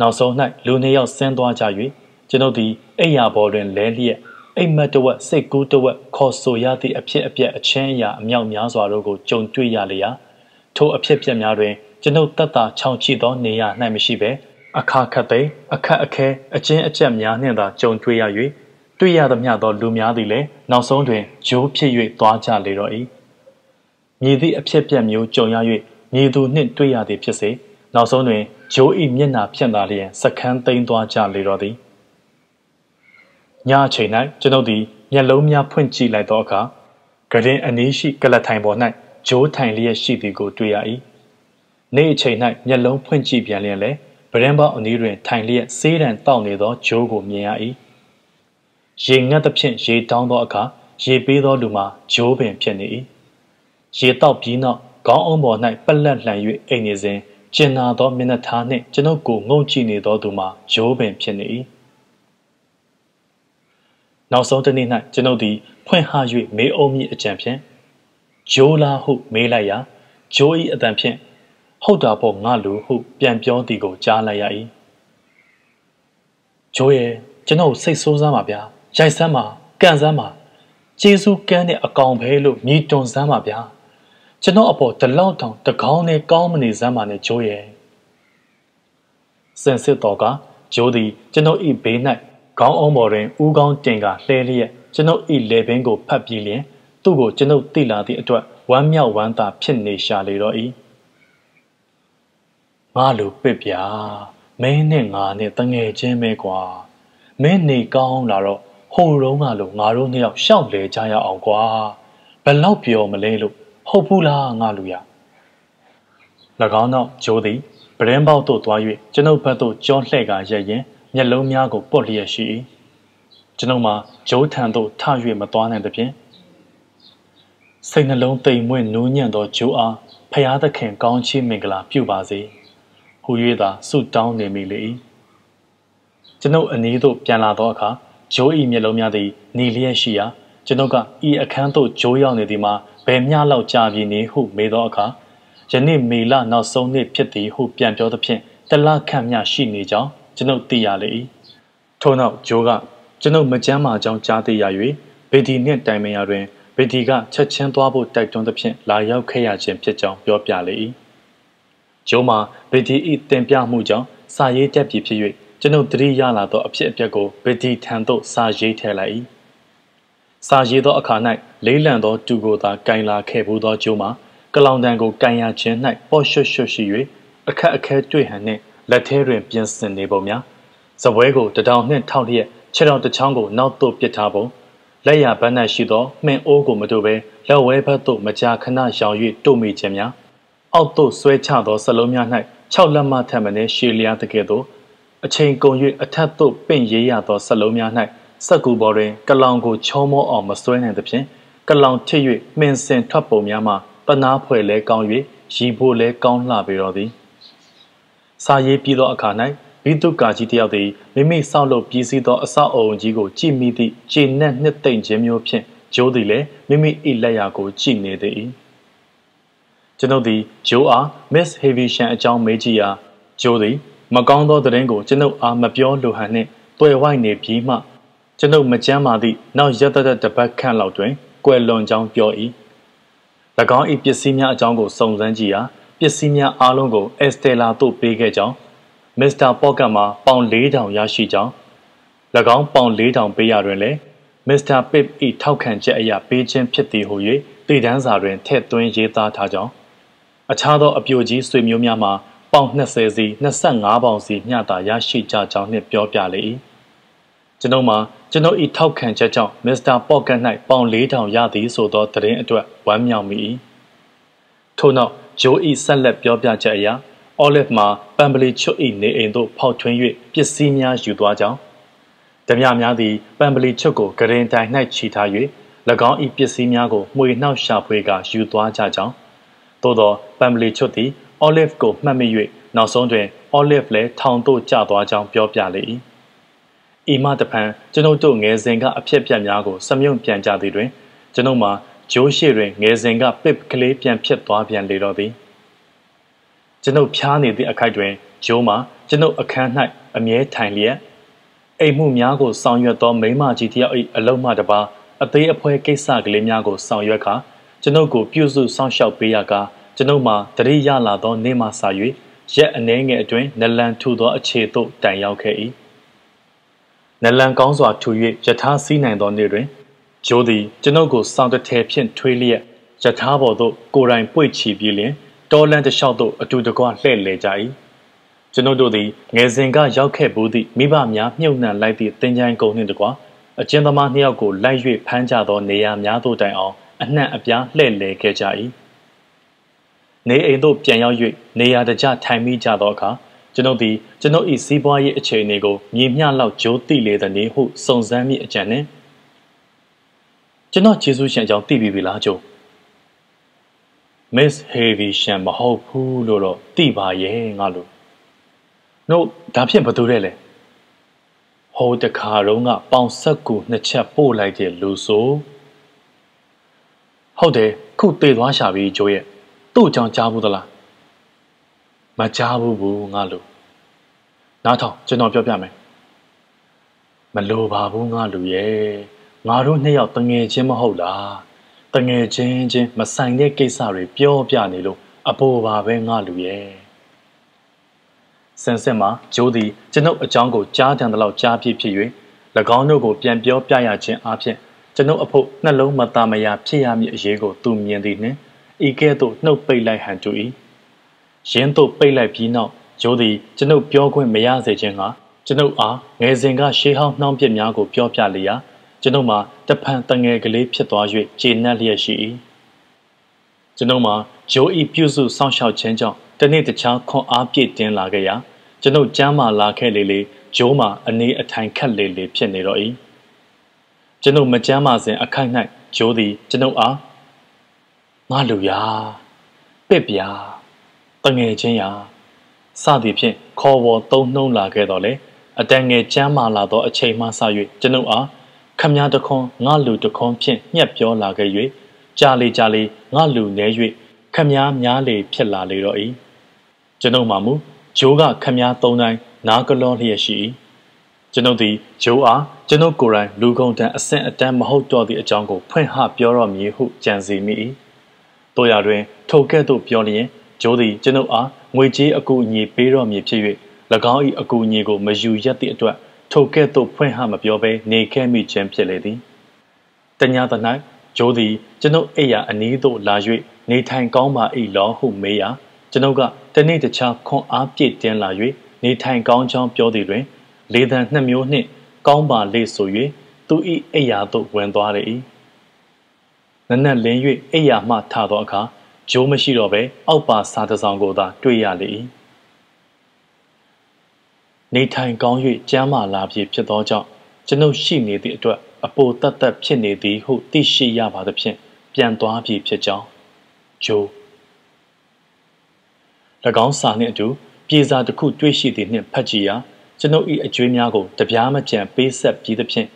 နောက်ဆုံး၌လူနှစ်ယောက်ဆင်းသွားကြ၍ကျွန်ုပ်သည်အိပ်ယာပေါ်တွင်လဲလျက်အိမ်မက်တဝက်စိတ်ကူးတဝက်ခေါ်ဆိုရသည့်အဖြစ်အပျက်အချင်းအရာအမြောက်များစွာတို့ကိုကြုံတွေ့ရလျာထိုအဖြစ်အပျက်များတွင်ကျွန်ုပ်တတ်တာချောင်ချိသောနေရာ၌မရှိဘဲအခါခက်သိအခက်အခဲအချင်းအကျက်များနှင့်သာကြုံတွေ့ရ၍တွေ့ရသမျှသောလူများသည်လည်းနောက်ဆုံးတွင်ဂျိုးဖြစ်၍သွားကြလေတော့၏မြည်သည့်အဖြစ်အပျက်မျိုးကြုံရ၍မြေသူနှင့်တွေ့ရသည်ဖြစ်စေနောက်ဆုံးတွင်ဂျိုး၏မျက်နှာဖြန့်သာလျင်စခန်းသိမ်းသွားကြလေတော့သည်ညအချိန်၌ကျွန်ုပ်သည်မျက်လုံးများဖွင့်ကြည့်လိုက်သောအခါဂရင်းအနီးရှိကလထိုင်ပေါ်၌ဂျိုးထိုင်လျက်ရှိသည်ကိုတွေ့ရ၏နေ့အချိန်၌မျက်လုံးဖွင့်ကြည့်ပြန်လျင်လည်းဗရန်ဘောက်အနီးတွင်ထိုင်လျက်ဆေးတံတောက်နေသောဂျိုးကိုမြင်ရ၏ရေငတ်သဖြင့်ရေတောင်းသောအခါရေပေးသောလူမှာဂျိုးပင်ဖြစ်နေ၏ရေတောက်ပြီးနောက်ခေါင်းအုံးပေါ်၌ပလက်လှန်၍အိမ်နေစဉ်ကျဉ်နာသောမျက်နှာသားနှင့်ကျွန်ုပ်ကိုငုံကြည့်နေသောသူမှာဂျိုးပင်ဖြစ်နေ၏နောက်ဆုံးတစ်နေ့၌ကျွန်ုပ်သည်ဖွင့်ဟ၍မေးအုံးမည်အကြံဖြင့်ဂျိုးလားဟုမေးလိုက်ရာဂျိုး၏အတန်ဖြင့်ဟုတ်တာပေါ့ငါလူဟုပြန်ပြောသည်ကိုကြားလိုက်ရ၏ဂျိုးရဲ့ကျွန်တော်စိတ်ဆိုးစမ်းပါဗျာရိုက်စမ်းပါကန်စမ်းပါကျေးဇူးကန်းတဲ့အကောင်ပဲလို့မြည်တွန်စမ်းပါဗျာကျွန်တော်အပေါ်တလောက်တောင်တကောင်းနဲ့ကောင်းမနေစမ်းပါနဲ့ဂျိုးရဲ့စင်စစ်တော်ကဂျိုးသည်ကျွန်တော်၏ဘေး၌ခေါင်းအုံးပေါ်တွင်ဦးခေါင်းတင်ကလှဲလျက်ကျွန်ုပ်၏လေပင်ကိုဖတ်ပြီးလျင်သူ့ကိုကျွန်ုပ်သိလာသည့်အတွက်ဝမ်းမြောက်ဝမ်းသာဖြစ်နေရှာလေတော့၏ငါလူပစ်ပြာမင်းနဲ့ငါနဲ့တငယ်ချင်းပဲကွာမင်းနေကောင်းလာတော့ဟိုတုန်းကလို့ငါတို့နှစ်ယောက်ရှောက်လဲကြရအောင်ကွာဘယ်လောက်ပြောမလဲလို့ဟုတ်ဘူးလားငါလူရ၎င်းနောက်ဂျိုးသည်ပရင်းပေါက်သို့သွား၍ကျွန်ုပ်ဘက်သို့ကြောလှဲ့ကရက်ရင်မျက်လုံးများကိုပုတ်လျက်ရှိ၏ကျွန်ုပ်မှာဂျိုးထံသို့ထ၍မသွားနိုင်သဖြင့်စိတ်နှလုံးတိမ်မွေ့နူးညံ့သောဂျိုးအားဖျားသခင်ကောင်းချီးမင်္ဂလာပြုပါစေဟု၍သာဆုတောင်းနေမိလေ၏ကျွန်ုပ်အနီးသို့ပြန်လာသောအခါဂျိုး၏မျက်လုံးများသည်နီလျက်ရှိရာကျွန်ုပ်ကဤအခန်းသို့ဂျိုးရောက်နေသည်မှာဘယ်မျှလောက်ကြာပြီနည်းဟုမေးသောအခါယနေ့မေလနောက်ဆုံးနေ့ဖြစ်သည်ဟုပြန်ပြောသဖြင့်တလခန့်မျှရှိနေကြောင်းကျွန်ုပ်သိရလေ၏ထို့နောက်ဂျိုးကကျွန်ုပ်မကြမ်းမာကြောင်းကြားသိရ၍ဗီဒီနှင့်တိုင်ပင်ရာတွင်ဗီဒီကချက်ချင်းသွားဖို့တိုက်တွန်းသဖြင့်လာရောက်ခဲ့ရခြင်းဖြစ်ကြောင်းပြောပြလေ၏ဂျိုးမှာဗီဒီ၏တင်ပြမှုကြောင့်စာရေးတက်ပြီဖြစ်၍ကျွန်ုပ်သတိရလာသောအဖြစ်အပျက်ကိုဗီဒီထံသို့စာရေးထည့်လိုက်၏စာရေးသောအခါ၌လေးလံသောတူကိုသာကင်လာခဲ့ဘူးသောဂျိုးမှာကလောင်တန်ကိုကင်ရခြင်း၌ပေါ်ရွှွှွှွရှိ၍အခက်အခဲတွေ့ဟန်နှင့်လက်ထဲတွင်ပြင်ဆင်နေပုံများဇပွဲကိုတထောင်နှင့်ထောက်လျက်ခြေထောင်တစ်ချောင်းကိုနောက်သို့ပစ်ထားပုံလက်ရဘက်၌ရှိသောမှင်အိုးကိုမတို့ပဲလက်ဝဲဘက်သို့မကြာခဏရောင်၍တို့မိခြင်းများအောက်သို့ဆွဲချသောစလုံးများ၌၆လက်မထက်မနည်းရှည်လျားတကယ်သို့အချိန်ကုန်၍အထက်သို့ပင့်ရေးရသောစလုံးများ၌စက်ကူပေါ်တွင်ကလောင်ကိုချောမောအောင်မစွဲနိုင်သဖြင့်ကလောင်ထစ်၍မှင်စင်ထွက်ပုံများမှပနာဖွယ်လဲကောင်း၍ရီဖို့လဲကောင်းလှပေတော်သည်စာရေးပြီးသောအခါ၌ဘီတုကာကြီးတယောက်သည်မိမိဆောက်လုပ်ပြီးစီးသောအဆောက်အအုံကြီးကိုကြည့်မိသည့်ခြေနှက်နှစ်သိမ့်ခြင်းမျိုးဖြင့်ဂျိုးသည်လည်းမိမိ၏လက်ရာကိုကြည့်နေသည်ကျွန်ုပ်သည်ဂျိုးအား Miss Heavisham အကြောင်းမေးကြည့်ရာဂျိုးသည်မကောင်းသောသတင်းကိုကျွန်ုပ်အားမပြောလိုဟန်နှင့်တွေ့ဝိုက်နေပြီးမှကျွန်ုပ်မကြမ်းပါသည့်နောက်ရက်သက်တစ်ပတ်ခန့်လောက်တွင်ကွယ်လွန်ကြောင်းပြော၏၎င်း၏ပစ္စည်းများအကြောင်းကိုစုံစမ်းကြည့်ရာပစ္စည်းများအားလုံးကိုအက်စတယ်လာတို့ပေးခဲ့ကြောင်းမစ္စတာပေါက်ကတ်မှာပေါင်၄ထောင်ရရှိကြောင်း၎င်းပေါင်၄ထောင်ပေးရတွင်လည်းမစ္စတာပစ်၏ထောက်ခံချက်အရပေးခြင်းဖြစ်သည်ဟု၍တည်တန်းစာတွင်ထည့်သွင်းရေးသားထားကြောင်းအခြားသောအပြိုကြီးဆွေမျိုးများမှာပေါင်၂၀စီ၂၅ပေါင်စီမျှတာရရှိကြကြောင်းနှင့်ပြောပြလေ၏ကျွန်ုပ်မှာကျွန်ုပ်၏ထောက်ခံချက်ကြောင့်မစ္စတာပေါက်ကတ်၌ပေါင်၄ထောင်ရသည်ဆိုသောသတင်းအတွက်ဝမ်းမြောက်မိ၏ထို့နောက်ဂျိုး၏ဆက်လက်ပြောပြချက်အရ Olive မှာပန်ပလီချွတ်၏နေအိမ်သို့ဖောက်ထွင်း၍ပစ္စည်းများယူသွားကြောင်းဓမြများသည်ပန်ပလီချွတ်ကိုဂရင်တိုင်၌ချီထား၍၎င်း၏ပစ္စည်းများကိုမှွေနှောက်ရှာဖွေကာယူသွားကြကြောင်းသို့သောပန်ပလီချွတ်သည် Olive ကိုမှတ်မိ၍နောက်ဆုံးတွင် Olive လည်းထောင်သို့ကျသွားကြောင်းပြောပြလေ၏ဤမှတဖန်ကျွန်ုပ်တို့ငယ်စဉ်ကအဖြစ်အပျက်များကိုစမြုံပြန်ကြသည်တွင်ကျွန်ုပ်မှာဂျိုးရှိတွင်ငယ်စဉ်ကပစ်ကလေးပြန်ဖြစ်သွားပြန်လေတော့သည်ကျွန်ုပ်ဖြားနေသည့်အခိုက်တွင်有嘛？今朝看来阿咩谈恋爱，爱慕伢个上月到美马几天爱阿老马的吧？阿对阿婆介绍个伢个上月卡，今朝个表叔上小辈阿个，今朝嘛得哩伢拉到内马三月，一阿奶个转，那两土到阿切都单要开伊。 那两江苏土越，这他西南到内人，就地这那个上的太平推裂，这他报道果然背弃别人，到两的小道都得光来来在。这那到底，俺人家要开步的，没把伢牛奶来的增加高点的光，啊，见到嘛你要过来月攀加到那样伢都在熬，啊那一边来来开在。你爱到边要月，你伢的家太没家到卡。 这到底，这到以西班牙一切那个你们老旧地里的年货送上面讲呢？这到结束先讲地皮被拉走 ，Miss Heavy 先把好铺落了地把烟阿路，那大片不都来嘞？好的卡龙啊，帮十股那车波来的路数，好的，可对多下边就业，都讲加不得啦。 မကြားဘူးဘူးငါလူနောက်ထောင်ကျွန်တော်ပြောပြမယ်မလိုပါဘူးငါလူရဲ့ငါတို့နှစ်ယောက်တငယ်ချင်းမဟုတ်လားတငယ်ချင်းချင်းမဆိုင်တဲ့ကိစ္စတွေပြောပြနေလို့အပေါ်ပါပဲငါလူရဲ့စင်စင်မှာဂျိုးဒီကျွန်ုပ်အကြောင်းကိုကြားတန်တဲ့လောက်ကြားပြဖြစ်၍၎င်းတို့ကိုပြန်ပြောပြရခြင်းအပြင်ကျွန်ုပ်အဖို့နှလုံးမသားမယားဖြစ်ရမည်အရေးကိုသူမြင်သည်နှင့်ဤကဲ့သို့နှုတ်ပိတ်လိုက်ဟန်တူ၏ 人都背来皮囊，就地只能标款没样子钱啊！只能啊，眼睛个喜好那边两个标价里啊，只能嘛，这盘等眼个里撇大月，艰难练习。只能嘛，就以表示上小成长，等你的枪看阿别点哪个呀？只能将嘛拉开来来，就嘛阿你一摊开来来骗你了伊。只能嘛将嘛人阿看来，就地只能啊，哪路呀？别别啊！ 当眼睛呀，啥地片靠我都弄拉开到嘞，啊！但眼睛嘛拉到一千万三月，只能啊，看伢的看，我留的看片，你表拉个月，家里家里我留两月，看伢伢里偏拉里了伊，只能麻木，就个看伢都来哪个老里是，只能的就啊，只能果然如果但一生一旦没好多的一张个碰下表了迷糊，真是迷，多亚人偷看都表脸。 就地只能啊，我只一个月背了面皮月，那讲伊一个月个没有一点多，头家都偏下么标牌，你看没钱撇来的。等下等下，就地只能哎呀，你都拉月，你谈讲嘛伊老好没呀？只能个等你的车看阿别点拉月，你谈讲讲标的人，你谈那苗呢？讲嘛你属于都伊哎呀都稳大了伊。那那连月哎呀嘛他多卡。 就没事了呗，我把啥子上过的对呀哩。你谈讲与加马拉皮皮多讲，只能细你的多，阿不得得骗你的后，第四也把的骗，变多皮皮讲，就。那讲啥呢？就别啥的苦对事的呢不急呀，只能一追两个，这边么讲白色皮的骗，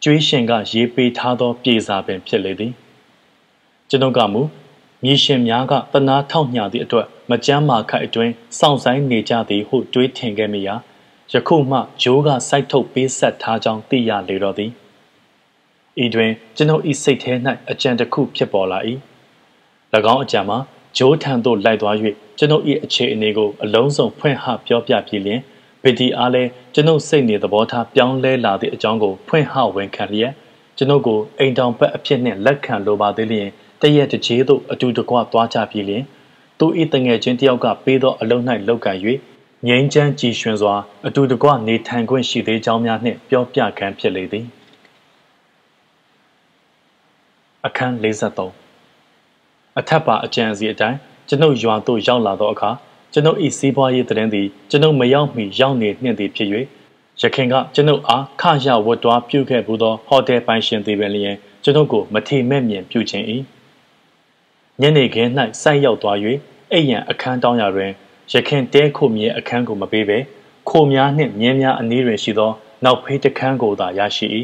最先个也被他到别啥边骗来的，只能讲么？ 你先伢个不拿讨伢的一段，么将马开一段，上山你家的户最听个咪呀？一口嘛，就个石头被石他将地下来了的。一段，今后一十天内一件的裤撇包来伊。那讲一件嘛，就谈到来多月，今后一切那个隆重配合表表皮脸，别的阿嘞，今后十年的把他表来拿的一张个配合文看脸，今后个应当把一片人来看罗巴的脸。 တရက်တစ်ခြေသို့အတူတကွသွားကြပြီလျှင်သူဤတငယ်ချင်းတယောက်ကပေးသောအလုံး၌လောက်ကန်၍ငြိမ်းချမ်းကြည်ရွှင်စွာအတူတကွနေထိုင်ခွင့်ရှိသေးကြောင်းများနှင့်ပြောပြခံဖြစ်လေသည်အခန်း၄၃အထက်ပါအကြံစီအတိုင်းကျွန်ုပ်ရွာသို့ရောက်လာသောအခါကျွန်ုပ်ဤစီးပွားရေးသတင်းသည်ကျွန်ုပ်မရောက်မီရောက်နေနှင့်သည်ဖြစ်၍ရခင်ကကျွန်ုပ်အားခရဝတ်သွားပြုခဲ့ပူသောဟိုတယ်ပိုင်ရှင်သည်ပင်လျှင်ကျွန်ုပ်ကိုမထီမဲ့မြင်ပြုခြင်း၏ ညနေခင်း၌စိုက်ရောက်သွား၍အိမ်ရန်အခန်းတောင်းရာတွင်ရခင်တဲခိုမြဲအခန်းကိုမပေးပဲခိုများနှင့်မြင်းများအနည်းတွင်ရှိသောနောက်ဖေးတစ်ခန်းကိုသာရရှိ၏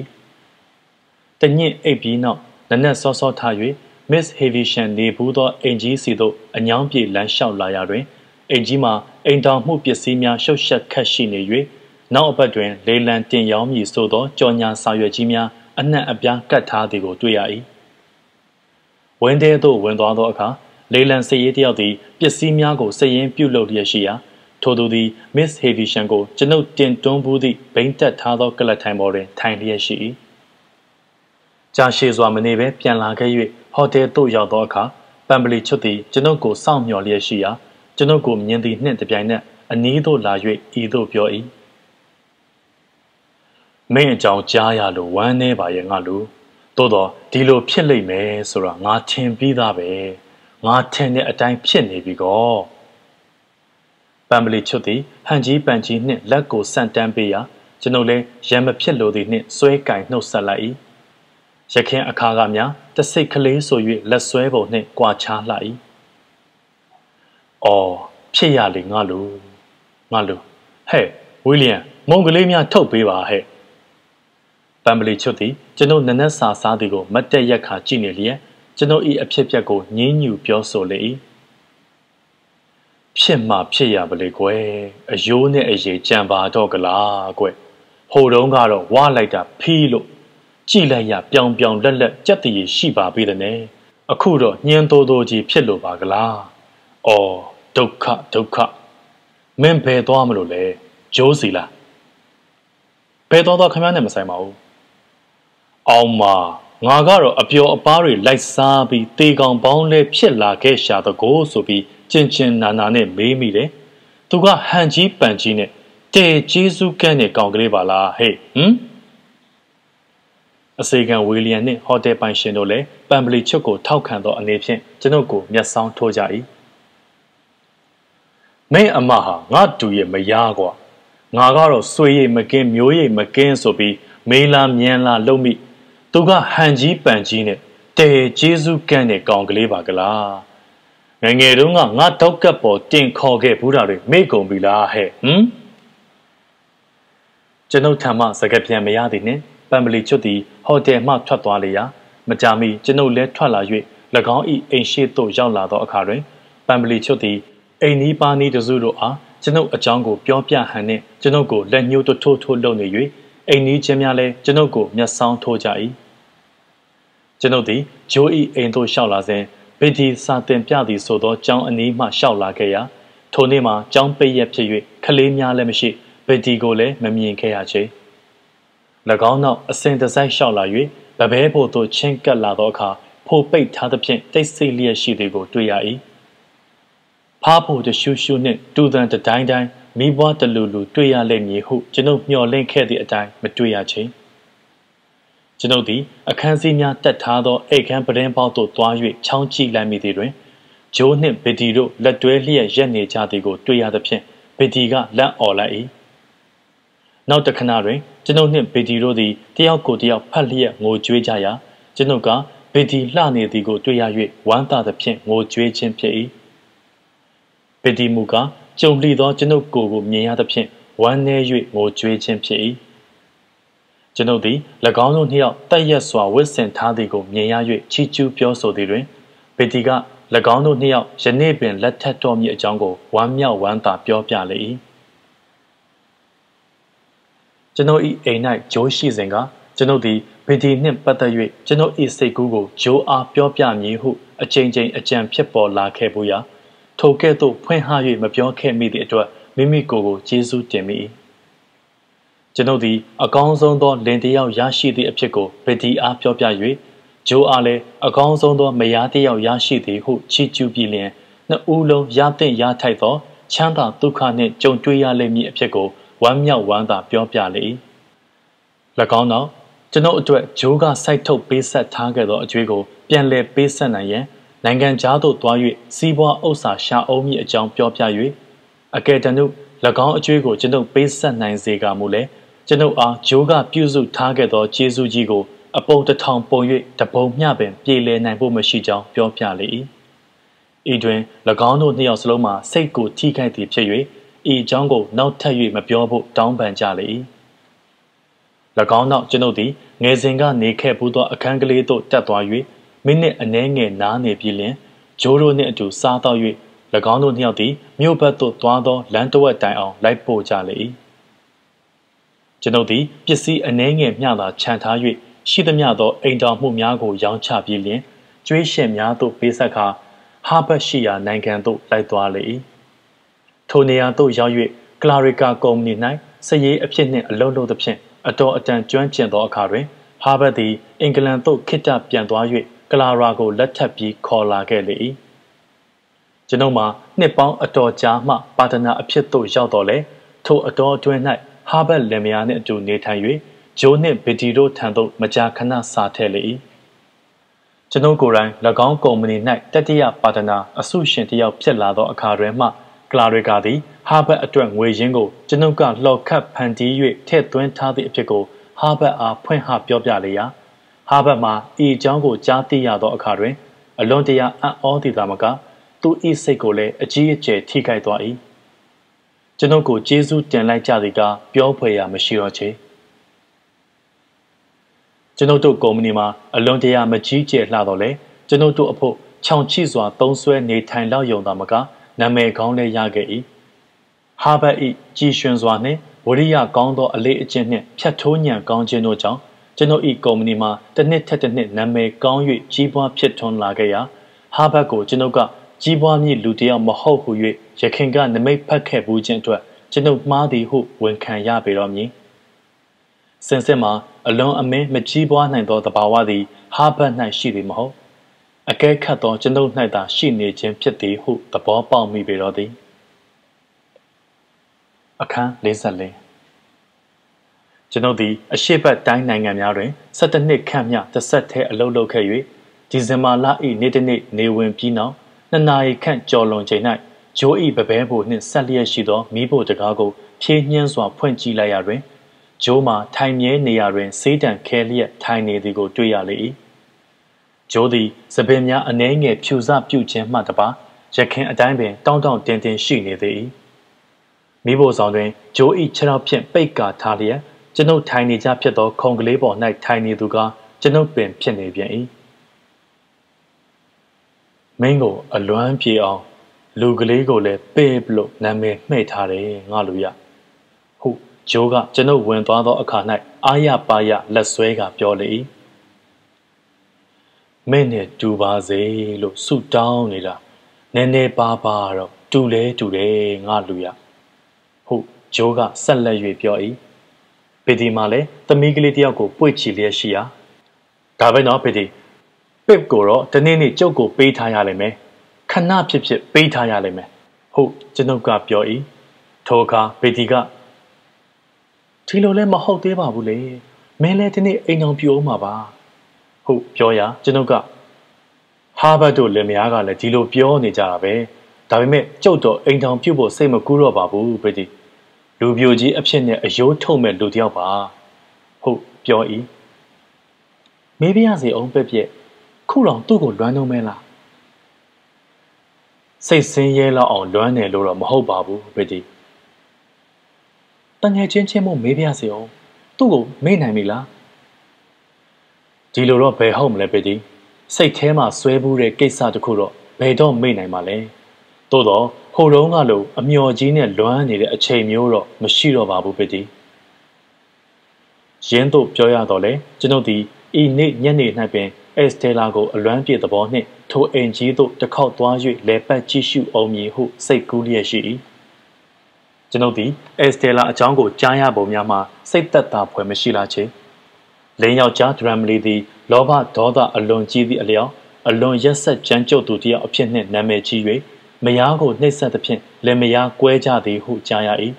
တညင့်အိပ်ပြီးနောက်နနက်စောစောထား၍ Miss Heavishamနေဘူးသောအိမ်ကြီးစီသို့အညောင်းပြေလမ်းလျှောက်လာရာတွင် Ejima, Eindang Mupisimia, Shosha Kashine, now Badrin, Leyland Tin Yaomi Sodo, Jonya Sayajimia, and Abia Kata de Gotuai. When they do when the other car, Leyland say the other, Pisimiago saying Pulodia, Todo the Miss Heavy Shango, Geno Tin Dombudi, painted Tado Kalatimore, Tiny Shi. Jashi Zamaneve, Pianlake, Hotel Do Yadoka, Bambly Chutti, Genoco Sam Yolia. General Gum Yendi Net the Pianet, a needle large either pure. May Jow Jaya lo one never yangalu. Dodo, Dilo Pille me, Sora, not ten be that way. Not ten at a time penny be go. Bambly Chutti, Hanji Banji Net Lago Santambia, General Jam Pillo the Net, so a kind no salai. Shaken a caramia, the sickly so you less swivel net guacha lai. Oh, Pia Lingalu. Malu. Hey, William, Mongolimia Topiva, hey. Bambly Chutti, General Nanasa Sadigo, Mateyaka Ginelia, General E. Apiago, Ninu Piosole. Pima Pia Belegue, a June Age Jamba Dogalague. Hold on, Garo, one like a pilo. Gilaya, Bion Bion Lele, Jetty Shiba Bidane. A Kudo, Niento Doji Pilo Bagala. Oh, don't cut, don't cut. Men pay Domrule, Josila. Pay Dodo commandments, I mow. Alma, Nagaro, a pure barry like Sabi, dig on bonle, Pilla, Kesha, the goals will be Jinchin, Nanane, Mimile. To got Hanji Banjine, De Jesu Kenny Gongrivala, hey, hm? A second William, hot day by Shenole, Bambly Choco, Talcando, and Napian, Genogo, Yasan Tojai. May a maha, not do ye mayagua. Nagaro, soye, makin, mue, makin, so be, mela, mienla, lomi. Tuga hanji panjine, te jesu cane gongliva gala. Nangerunga, not talk up or tin coge pudari, make on villa he, hm? Genotama, Sagapia meadine, Bambly Chutti, Hote ma tratualia, Majami, Genole tralajue, Lagan e enchito jala do acare, Bambly Chutti. A nipa need a zulu ah, General a jungle, Biopia Hane, General go, let you to total lonely you, a ni gemiale, General go, near sound tojai. General D, Joey ain't to shalazen, Betty Santin Piadi Sodo, John Anima Shalakea, Tonima, John Payepche, Kalemia Lemishi, Betty Gole, Mami and Kayache. Lagana, a saint as I shalay, Babebo to Chenka Ladoka, Po Bait Tadapin, they say Lia Shidigo, Tuyai. Papo the shoe shoe knit, do then the dine dine, me what the lulu, tuya lane ye hoop, Geno, your lane care the dine, matuya chain. Geno D, a canzinia, that tado, a camperan bottle, doye, chonchi lamidirin. Joe nip, petiro, la duelia, jenny chadigo, tuya the pin, petiga, la or la e. Now the canary, Geno nip, petiro the, diaco dia, palia, mo juejaya, Genoga, peti lani digo, tuya ye, one the pin, mo juejin pie. Betty Muga, Joe Lido, General Gogo, Mia the Pin, one near you, more Juichin P. General D, Lagano Hill, Tayaswa, Wilson Tadigo, Mia, Chichu Pioso Dirin, Petiga, Lagano Hill, Janabin, let Tatomi a jungle, one meal, one da Piopia Lei. General E. A night, Joe Shizenga, General D, Petty Nim Batayue, General E. Say Google, Joe R. Piopia Nihu, a changing a jam people la Kebuya. Together, when Harry Mabion came me the door, Mimigo, Jesus Demi. Genodi, a gonzondo, Lendiao Yashi the Apico, Betty Apio Piaue, Joe Ale, a gonzondo, Mayadiao Yashi the Hoop, Chichu Billion, Na Ulo, Yatin Yataito, Chanda, Ducane, John Duya Lemi Apico, one meal wanda Piopiale. Lagona, Genot Dwet, Juga Saito, Bisset Target or Drigo, Bianle Bissanayen. Nangan Jado Dwayu, Siwa Osa Sha Omi a John Piopiayu, a Gaetanu, Lagan Jugo, General Basin Nine Zega Mule, General A. Juga Puzu Target or Jesu Jigo, about the town Boyu, the Bo Yabin, Pile Nambo Machija, Piopiali. Edwin, Lagano Neosloma, Sego Tika di Pue, E. Jungle, now tell you Mabiobo, down Banjali. Lagana, General D, Nezinga Neke Buddha, a Kangaledo, Tatuayu. Minute a name and nine billion, Joro net to Sada, ၎င်းတို့နှစ်ယောက်သည်မြို့ဘက်သို့သွားသောလမ်းတစ်ဝက်တိုင်အောင်လိုက်ပို့ကြလေ၏ကျွန်ုပ်သည်ပစ္စည်းအနှဲငယ်မျှသာခြံထား၍ရှိသမျှသောအိမ်တောင်မှုများကိုရောင်းချပြီးလျှင်ကျွေးရှင်များသို့ပေးဆက်ကာဟာဘတ်ရှိရာနိုင်ငံသို့လိုက်သွားလေ၏ထိုနေရာသို့ရောက်၍ကလာရီကာကုမ္ပဏီ၌စည်ရေးအဖြစ်နှင့်အလုပ်လုပ်သဖြင့်အတော်အတန်ကျွမ်းကျင်သောအခါတွင်ဟာဘတ်သည်အင်္ဂလန်သို့ခေတ္တပြန်သွား၍ကလာရာကိုလက်ထပ်ပြီးခေါ်လာခဲ့လေ၏ကျွန်ုပ်မှာနှစ်ပေါင်းအတော်ကြာမှပါတနာအဖြစ်သို့ရောက်တော်လဲထိုအတော်အတွင်း၌ဟာဘတ်လင်မယားနှင့်အတူနေထိုင်၍ဂျိုးနှင့်ဗီတီတို့ထံသို့မကြာခဏစာထည့်လေ၏ကျွန်ုပ်ကိုယ်တိုင်၎င်းကုမ္ပဏီ၌တတိယပါတနာအစုရှင်တစ်ယောက်ဖြစ်လာသောအခါတွင်မှကလာရီကာသည်ဟာဘတ်အတွက်ငွေရင်းကိုကျွန်ုပ်ကလှော်ခတ်ဖန်တီး၍ထည့်သွင်းထားသည့်အဖြစ်ကိုဟာဘတ်အားဖွင့်ဟပြောပြလေရာဟာဘတ်မှာဤအကြောင်းကိုကြားသိရသောအခါတွင်အလွန်တရာအံ့ဩသည့်သာမကသူ၏စိတ်ကိုလည်းအကြီးအကျယ်ထိခိုက်သွား၏ကျွန်ုပ်ကိုကျေးဇူးတင်လိုက်ကြသည်ကပြောဖွယ်ရာမရှိတော့ချေကျွန်ုပ်တို့ကုမ္ပဏီမှာအလွန်တရာမကြီးကျယ်လှတော့လဲကျွန်ုပ်တို့အဖို့ခြောင်ချိစွာသုံးဆွဲနေထိုင်လောက်ယုံတာမကနာမည်ကောင်းလည်းရခဲ့၏ဟာဘတ်၏ကြည်ရွှင်စွာနှင့်ဝရိယကောင်းသောအလေးအကျင့်နှင့်ဖြတ်ထိုးညံကောင်းခြင်းတို့ကြောင့်ကျွန်ုပ်၏ကုမ္ပဏီမှာတစ်နှစ်ထက်တစ်နှစ်နာမည်ကောင်း၍ကြီးပွားဖြစ်ထွန်းလာခဲ့ရာဟာဘတ်ကိုကျွန်ုပ်ကကြီးပွားမည်လူတယောက်မဟုတ်ဟု၍ရခင်ကနမိတ်ဖတ်ခဲ့ဘူးခြင်းအတွက်ကျွန်ုပ်မှားသည်ဟုဝန်ခံရပေတော်မည်စင်စစ်မှာအလွန်အမင်းမကြီးပွားနိုင်သောသဘာဝသည်ဟာဘတ်၌ရှိသည်မဟုတ်အကဲခတ်သောကျွန်ုပ်၌သာရှိနေခြင်းဖြစ်သည်ဟုသဘောပေါက်မိပေတော်သည်အခန်း၄၄ကျွန်ုပ်သည်အရှိတ်ဘက်တိုင်းနိုင်ငံများတွင်ဆယ့်တစ်နှစ်ခန့်မျှတစ်ဆက်တည်းအလုပ်လုပ်ခဲ့၍ဒီဇင်ဘာလ၏နေ့တစ်နေ့နေဝင်ပြီးနောက်နှစ်နာရီခန့်ကြော်လွန်ချိန်၌ဂျိုး၏ပပဲဘိုနှင့်ဆက်လျက်ရှိသောမီးဘိုတကားကိုဖြည်းညှင်းစွာဖွင့်ကြည့်လိုက်ရာတွင်ဂျိုးမှာထိုင်မြဲနေရာတွင်ဆေးတံခဲလျက်ထိုင်နေသည်ကိုတွေ့ရလေ၏ဂျိုးသည်စပင်များအနှဲငယ်ဖြူစပြုခြင်းမှတပါရခင်အတိုင်းပင်တောင်းတောင်းတင်းတင်းရှိနေသည်မီးဘိုဆောင်တွင်ဂျိုး၏ခြေထောက်ဖြင့်ပိတ်ကာထားလျက်ကျွန်ုပ်ထိုင်နေကြဖြစ်သောခုံကလေးပေါ်၌ထိုင်နေသူကကျွန်ုပ်ပင်ဖြစ်နေပြန်၏မင်းကိုအလွမ်းပြေအောင်လူကလေးကိုလည်းပေပလို့နာမည်မှဲ့ထားတယ်ငါလူရဟုတ်ဂျိုးကကျွန်ုပ်ဝင်သွားသောအခါ၌အာရပါရလက်ဆွဲကပြောလေ၏မင်းနဲ့တူပါစေလို့ဆုတောင်းနေလားနည်းနည်းပါပါတော့တူလဲတူတယ်ငါလူရဟုတ်ဂျိုးကဆက်လက်၍ပြော၏ပေဒီမှာလည်းသမီးကလေးတစ်ယောက်ကိုပွေ့ချီလျက်ရှိရာဒါပဲနော်ပေဒီပစ်ကိုတော့တနေ့နေ့ကျုပ်ကိုပေးထားရလိမ့်မယ်ခဏဖြစ်ဖြစ်ပေးထားရလိမ့်မယ်ဟုတ်ကျွန်ုပ်ကပြော၏ထိုအခါပေတီကဒီလိုလည်းမဟုတ်သေးပါဘူးလေမင်းလည်းဒီနေ့အိမ်အောင်ပြုံးမှာပါဟုတ်ပြောရကျွန်ုပ်ကဟာဘတ်တို့လင်မယားကလည်းဒီလိုပြောနေကြတာပဲဒါပေမဲ့ကျုပ်တော့အိမ်အောင်ပြုတ်ဖို့စိတ်မကူးတော့ပါဘူးပေတီလူပြိုကြီးအဖြစ်နဲ့အယိုးထုတ်မဲ့လူတစ်ယောက်ပါဟုတ်ပြော၏မေးပြရစီအောင်ပက်ပြက်ခုတော့သူ့ကိုလွမ်းတော့မဲလားစိတ်ဆင်းရဲလောက်အောင်လွမ်းတယ်လို့တော့မဟုတ်ပါဘူးဗီတီတငယ်ချင်းချင်းမို့မေးပြစေအောင်သူ့ကိုမေ့နိုင်ပြီလားဒီလိုတော့ဘယ်ဟုတ်မလဲဗီတီစိတ်ထဲမှာဆွဲဘူးတဲ့ကိစ္စတခုတော့ဘယ်တော့မေ့နိုင်မှာလဲသို့တော့ဟိုတုန်းကလို့အမျော်ကြီးနဲ့လွမ်းနေတဲ့အချိန်မျိုးတော့မရှိတော့ပါဘူးဗီတီရင်းတို့ပြောရတော့လေကျွန်ုပ်ဒီဤနေ့ညနေ၌ပင်အက်စတဲလာကိုအလွမ်းပြေသဘောနှင့်ထိုအိမ်ကြီးသို့တစ်ခေါက်သွား၍လဲပတ်ကြည့်ရှုအောင်မည်ဟုစိတ်ကူးလျက်ရှိ၏ကျွန်ုပ်သည်အက်စတဲလာအကြောင်းကိုကြားရပုံများမှစိတ်သက်သာဖွယ်မရှိလားချေလင်းယောက်ျားဒရမ်လီသည်လောဘဒေါသအလွန်ကြီးသည့်အလျောက်အလွန်ရက်ဆက်ကြမ်းကြုတ်သူတစ်ယောက်အဖြစ်နှင့်နာမည်ကြီး၍မယားကိုနှိပ်စက်သဖြင့်လက်မယားကွဲကြသည်ဟုကြားရ၏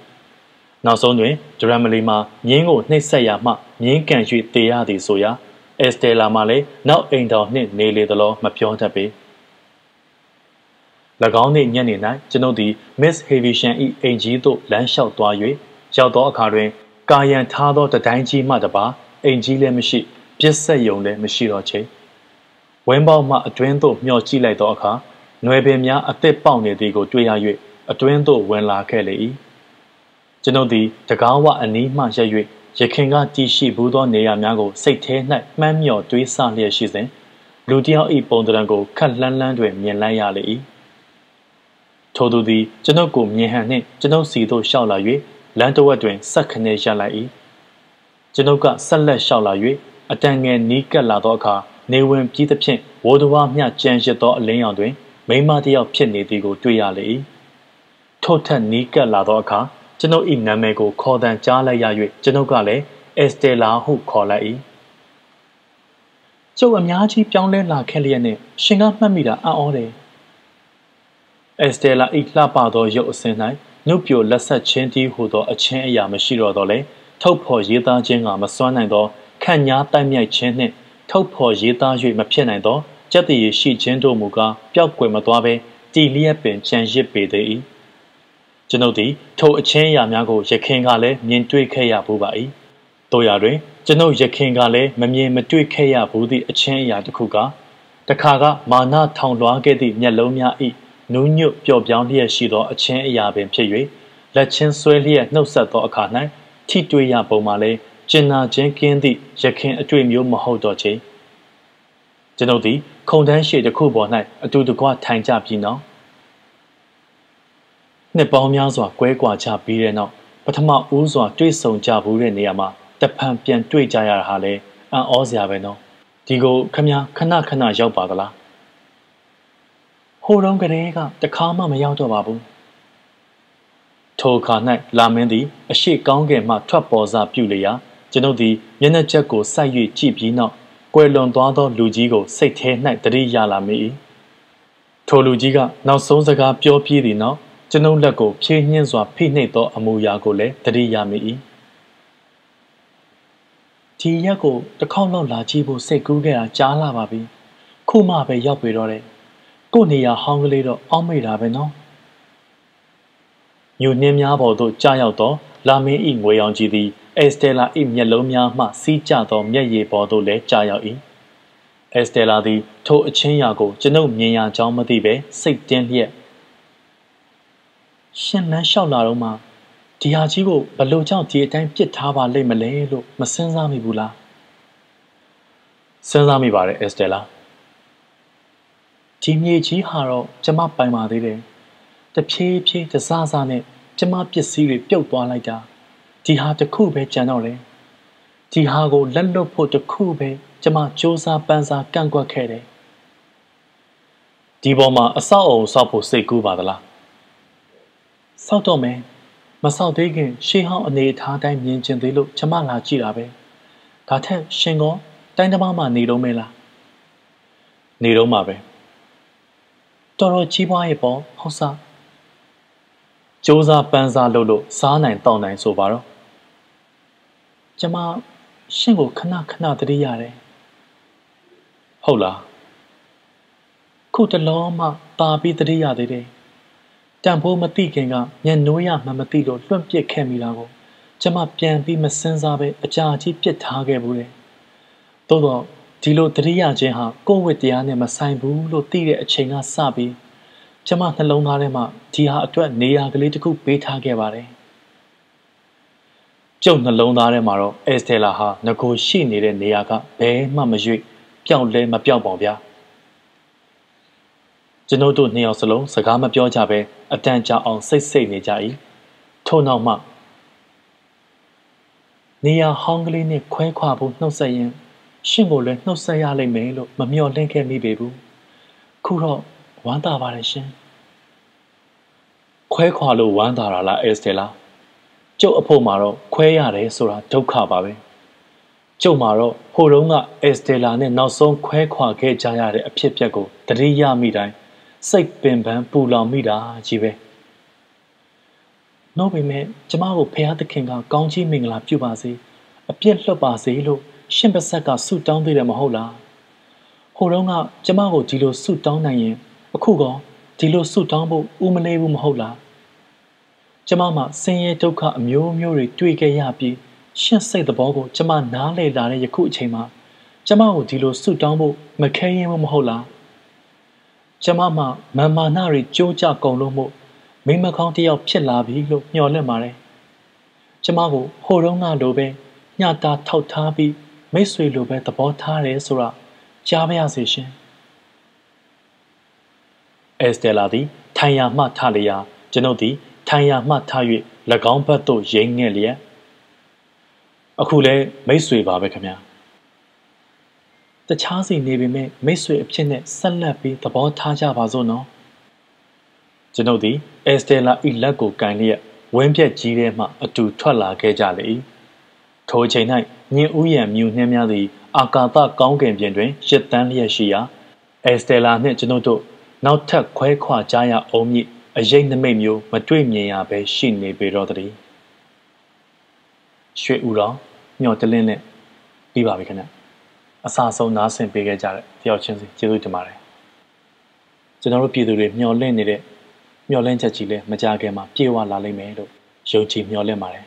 နောက်ဆုံးတွင်ဒရမ်လီမှာမြင်းကိုနှိပ်စက်ရာမှမြင်းကန်၍တေရသည်ဆိုရာအက်စတဲလာမှလည်းနောက်အိမ်တော်နှင့်နေလေသလိုမပြောတတ်ပေ၎င်းနှင့်ညနေ၌ကျွန်ုပ်သည် Miss Havisham ၏အိမ်ကြီးသို့လမ်းလျှောက်သွား၍ရောက်သောအခါတွင်ကာယံထားသောတတိုင်းကြီးမှတပါအိမ်ကြီးလည်းမရှိပြစ်ဆက်ယုံလည်းမရှိတော့ချေဝင်းပေါက်မှအတွင်းသို့မျှော်ကြည့်လိုက်သောအခါနွယ်ပင်များအသစ်ပေါက်နေသည်ကိုတွေ့ရ၍အတွင်းသို့ဝင်လာခဲ့လေ၏ကျွန်ုပ်သည်တကားဝအနီးမှရပ်၍ရခင်ကတည်ရှိဘူးသောနေရာများကိုစိတ်ထဲ၌မှန်းမျှော်တွေးဆလျက်ရှိစဉ်လူတစ်ယောက်၏ပုံသဏ္ဍာန်ကိုခက်လှမ်းလှမ်းတွင်မြင်လိုက်ရလေ ထိုသူသည်ကျွန်ုပ်ကိုမြင်ဟန်နှင့်ကျွန်ုပ်စီသို့လျှောက်လာ၍လမ်းတစ်ဝက်တွင်ဆက်ခနေရလိုက်၏ကျွန်ုပ်ကဆက်လက်လျှောက်လာ၍အတန်ငယ်နီးကပ်လာသောအခါနေဝင်ပြီးသဖြင့်ဝိုးတော်မျှကြံရစ်သောအလင်းရောင်တွင်မိမတစ်ယောက်ဖြစ်နေသည်ကိုတွေ့ရလေ၏ထိုထက်နီးကပ်လာသောအခါကျွန်ုပ်၏နာမည်ကိုခေါ်တန်ကြားလိုက်ရ၍ကျွန်ုပ်ကလည်းအက်စတဲလာဟုခေါ်လိုက်၏ကျုပ်အများကြီးပြောင်းလဲလာခဲ့လျက်နဲ့ရှင်ကမှတ်မိတာအံ့ဩတယ်။အက်စတဲလာအိတ်လှပသောရုပ်အစင်၌နှုတ်ပြိုလက်ဆက်ချင်းတီးဟူသောအချင်းအရာမရှိတော့တော့လဲထုတ်ဖော်ရေးသားခြင်းကမစွမ်းနိုင်သောခံညာတိုက်မြိုက်ခြင်းနှင့်ထုတ်ဖော်ရေးသား၍မဖြစ်နိုင်သောကြက်တည်ရှိခြင်းတို့မူကားပျောက်ကွယ်မသွားဘဲတည်လျက်ပင်ကြံရစ်ပေသည်။ကျွန်ုပ်သည်ထိုအချင်းအရာများကိုရခင်ကလည်းမြင်တွေ့ခဲ့ရဘူးပါ၏။တို့ရတွင်ကျွန်ုပ်ရခင်ကလည်းမမြင်မတွေ့ခဲ့ရဘူးသည့်အချင်းအရာတစ်ခုကတခါကမာနထောင်လွှားခဲ့သည့်မျက်လုံးများ၏နူးညွတ်ပျော့ပြောင်းလျက်ရှိသောအချင်းအရာပင်ဖြစ်၍လက်ချင်းဆွဲလျက်နှုတ်ဆက်သောအခါ၌ထိတွေ့ရပုံမှာလည်းကျဉ်နာခြင်းကင်းသည့်ရခင်အတွေ့မျိုးမဟုတ်တော့ချေကျွန်ုပ်သည်ခုံတန်းရှိတစ်ခုပေါ်၌အတူတကွထိုင်ကြပြီးနောက်နှစ်ပေါင်းများစွာကွဲကွာကြပြီးတဲ့နောက်ပထမဦးစွာတွေ့ဆုံကြဘူးတဲ့နေရာမှာတဖန်ပြန်တွေ့ကြရတာဟာလေအံ့ဩစရာပဲနော်ဒီကိုခမညာခဏခဏရောက်ပါသလားဟိုတုန်းကတည်းကတခါမှမရောက်တော့ပါဘူးထိုအခါ၌လာမင်းသည်အရှိကောင်းကင်မှထွက်ပေါ်စားပြုလျာကျွန်ုပ်သည်မျက်နှာချက်ကိုစိုက်၍ကြည့်ပြီးနောက်ကွယ်လွန်သွားသောလူကြီးကိုစိတ်ထဲ၌တရိပ်ရလာမိ၏ထိုလူကြီးကနောက်ဆုံးစကားပြောပြီးသည့်နောက်ကျွန်ုပ်လက်ကိုဖြည်းညှင်းစွာဖိနှိပ်သောအမူအရာကိုလည်းတရိပ်ရမိ၏ဒီရက်ကိုတစ်ခေါက်လောက်လာကြည့်ဖို့စိတ်ကူးခဲ့တာကြားလာပါပြီခုမှပဲရောက်ပြီတော့တဲ့ကို့နေရာဟောင်းကလေးတော့အောက်မေ့တာပဲနော်ညူနှင်းများပေါ်သို့ကြားရောက်တော့လာမင်း၏ငွေရောင်ကြီးသည်အက်စတဲလာ၏မျက်လုံးများမှစီးကျသောမျက်ရည်ပေါ်သို့လည်းကြားရောက်၏အက်စတဲလာသည်ထိုအချင်းရာကိုကျွန်ုပ်မြင်ရကြောင်းမသိပဲစိတ်တင်းလျက်ရှင်လန်းလျှောက်လာတော့မှဒီဟာကြီးကိုဘလို့ကြောင့်ဒီအတိုင်းပြစ်ထားပါလိမ့်မလဲလို့မစဉ်းစားမိဘူးလားစဉ်းစားမိပါတယ်အက်စတဲလာဒီမြေကြီးဟာတော့ကျမပိုင်ပါသေးတယ်တဖြည်းဖြည်းတစစနဲ့ကျမပစ္စည်းတွေပြုတ်သွားလိုက်တာဒီဟာတစ်ခုပဲကျန်တော့တယ်ဒီဟာကိုလက်လွတ်ဖို့တစ်ခုပဲကျမစူးစမ်းပန်းစားကန့်ကွက်ခဲ့တယ်ဒီပေါ်မှာအဆောက်အအုံဆောက်ဖို့စိတ်ကူးပါသလားဆောက်တော့မယ်မဆောက်သေးခင်ရှေးဟောင်းအနေအထားတိုင်းမြင်ကျင်သေးလို့ကျွန်မလာကြည့်တာပဲဒါထက်ရှင်ကောတိုင်းတစ်ပါးမှနေတော့မဲလားနေတော့မှာပဲတော်တော်ကြီးပွားရဲ့ပေါ့ဟုတ်စားကြိုးစားပန်းစားလုပ်လို့စားနိုင်တောင်းနိုင်ဆိုပါတော့ကျွန်မရှင်ကိုခဏခဏတတိရတယ်ဟုတ်လားခုတလုံးမှပါပြီးတတိရသေးတယ်တန်ဖိုးမသိခင်ကညံ့နိုးရမှမသိလို့လွန့်ပစ်ခဲ့မိတာကိုကျမပြန်ပြီးမစင်စားပဲအကြာကြီးပစ်ထားခဲ့ဘူးလေသို့တော့ဒီလိုတရိယာချင်းဟာကိုယ့်ဝတ်တရားနဲ့မဆိုင်ဘူးလို့သိတဲ့အချိန်ကစပြီးကျမနှလုံးသားထဲမှာဒီဟာအတွက်နေရာကလေးတစ်ခုပေးထားခဲ့ပါတယ်ကျုပ်နှလုံးသားထဲမှာတော့အက်စတဲလာဟာငကိုရှိနေတဲ့နေရာကဘယ်မှမရွေ့ပျောက်လဲမပျောက်ပါဗျာကျွန်ုပ်တို့နှစ်ယောက်စလုံးစကားမပြောကြပဲအတန်ကြာအောင်စိတ်ဆိတ်နေကြ၏ထို့နောက်မှနေရာဟောင်းကလေးနဲ့ခွဲခွာဖို့နှုတ်ဆက်ရင်ရှင်ကိုလည်းနှုတ်ဆက်ရလိမ့်မယ်လို့မမျှော်လင့်ခဲ့မိပေဘူးခုတော့ဝမ်းသာပါတယ်ရှင်ခွဲခွာလို့ဝမ်းသာတာလားအက်စတဲလာကျုပ်အဖို့မှာတော့ခွဲရတယ်ဆိုတာဒုက္ခပါပဲကျုပ်မှာတော့ဟိုတုန်းကအက်စတဲလာနဲ့နောက်ဆုံးခွဲခွာခဲ့ကြရတဲ့အဖြစ်အပျက်ကိုတတိယမိတိုင်းစိတ်ပင်ပန်းပူလောင်မိတာကြီးပဲ။နောက်ပေမဲ့ကျမကိုဖခင်သခင်ကကောင်းချီးမင်္ဂလာပြုပါစေအပြစ်လွတ်ပါစေလို့ရှင်ဘဆက်ကဆုတောင်းသေးတယ်မဟုတ်လား။ဟိုတုန်းကကျမကိုဒီလိုဆုတောင်းနိုင်ရင်အခုကဒီလိုဆုတောင်းဖို့ဦးမနေဘူးမဟုတ်လား။ကျမမှာဆင်းရဲဒုက္ခအမျိုးမျိုးတွေတွေ့ခဲ့ရပြီးရှင်စိတ်သဘောကိုကျမနားလည်လာတဲ့ယခုအချိန်မှာကျမကိုဒီလိုဆုတောင်းဖို့မခဲရင်မဟုတ်လား။ကျမမှမာမာနတွေကြိုးကြကုန်လို့မို့မိမကောင်းတစ်ယောက်ဖြစ်လာပြီလို့မျှော်လင့်ပါတယ်။ကျမကိုဟိုတုန်းကလိုပဲညတာထောက်ထားပြီးမိတ်ဆွေလိုပဲသဘောထားတယ်ဆိုတာကြားပါရစေရှင်။အက်စတဲလာသည်ထ ထိုင်ရာမှထလျာကျွန်ုပ်သည်ထိုင်ရာမှထ၍၎င်းဘက်သို့ရိမ်ငှက်လျက်အခုလဲမိတ်ဆွေပါပဲခင်ဗျာတခြားစီနေပေမဲ့မိတ်ဆွေအဖြစ်နဲ့ဆက်လက်ပြီးသဘောထားကြပါစို့နော်ကျွန်ုပ်သည်အက်စတဲလာဤလက်ကိုကန်လျက်ဝင်းပြက်ကြီးထဲမှအတူထွက်လာခဲ့ကြလေ၏ထိုအချိန်၌ညင်ဥယျံမြူနှင်းများသည်အာကာသကောင်းကင်ပြင်တွင်ရစ်တန်းလျက်ရှိရာအက်စတဲလာနှင့်ကျွန်ုပ်တို့နောက်ထပ်ခွဲခွာကြရအောင်မည်အရေးနမိတ်မျိုးမတွေ့မြင်ရပဲရှိနေပေတော့သည်ရွှေဦးတော်ညော်တလင်းနဲ့ပြီးပါပြီခင်ဗျအစာဆုံးနားဆင်ပေးခဲ့ကြတဲ့တယောက်ချင်းစီကျေးဇူးတင်ပါတယ်ကျွန်တော်တို့ပြည်သူတွေမျှော်လင့်နေတဲ့မျှော်လင့်ချက်ကြီးလည်းမကြခင်မှာပြေဝလာလိမ့်မယ်လို့ယုံကြည်မျှော်လင့်ပါတယ်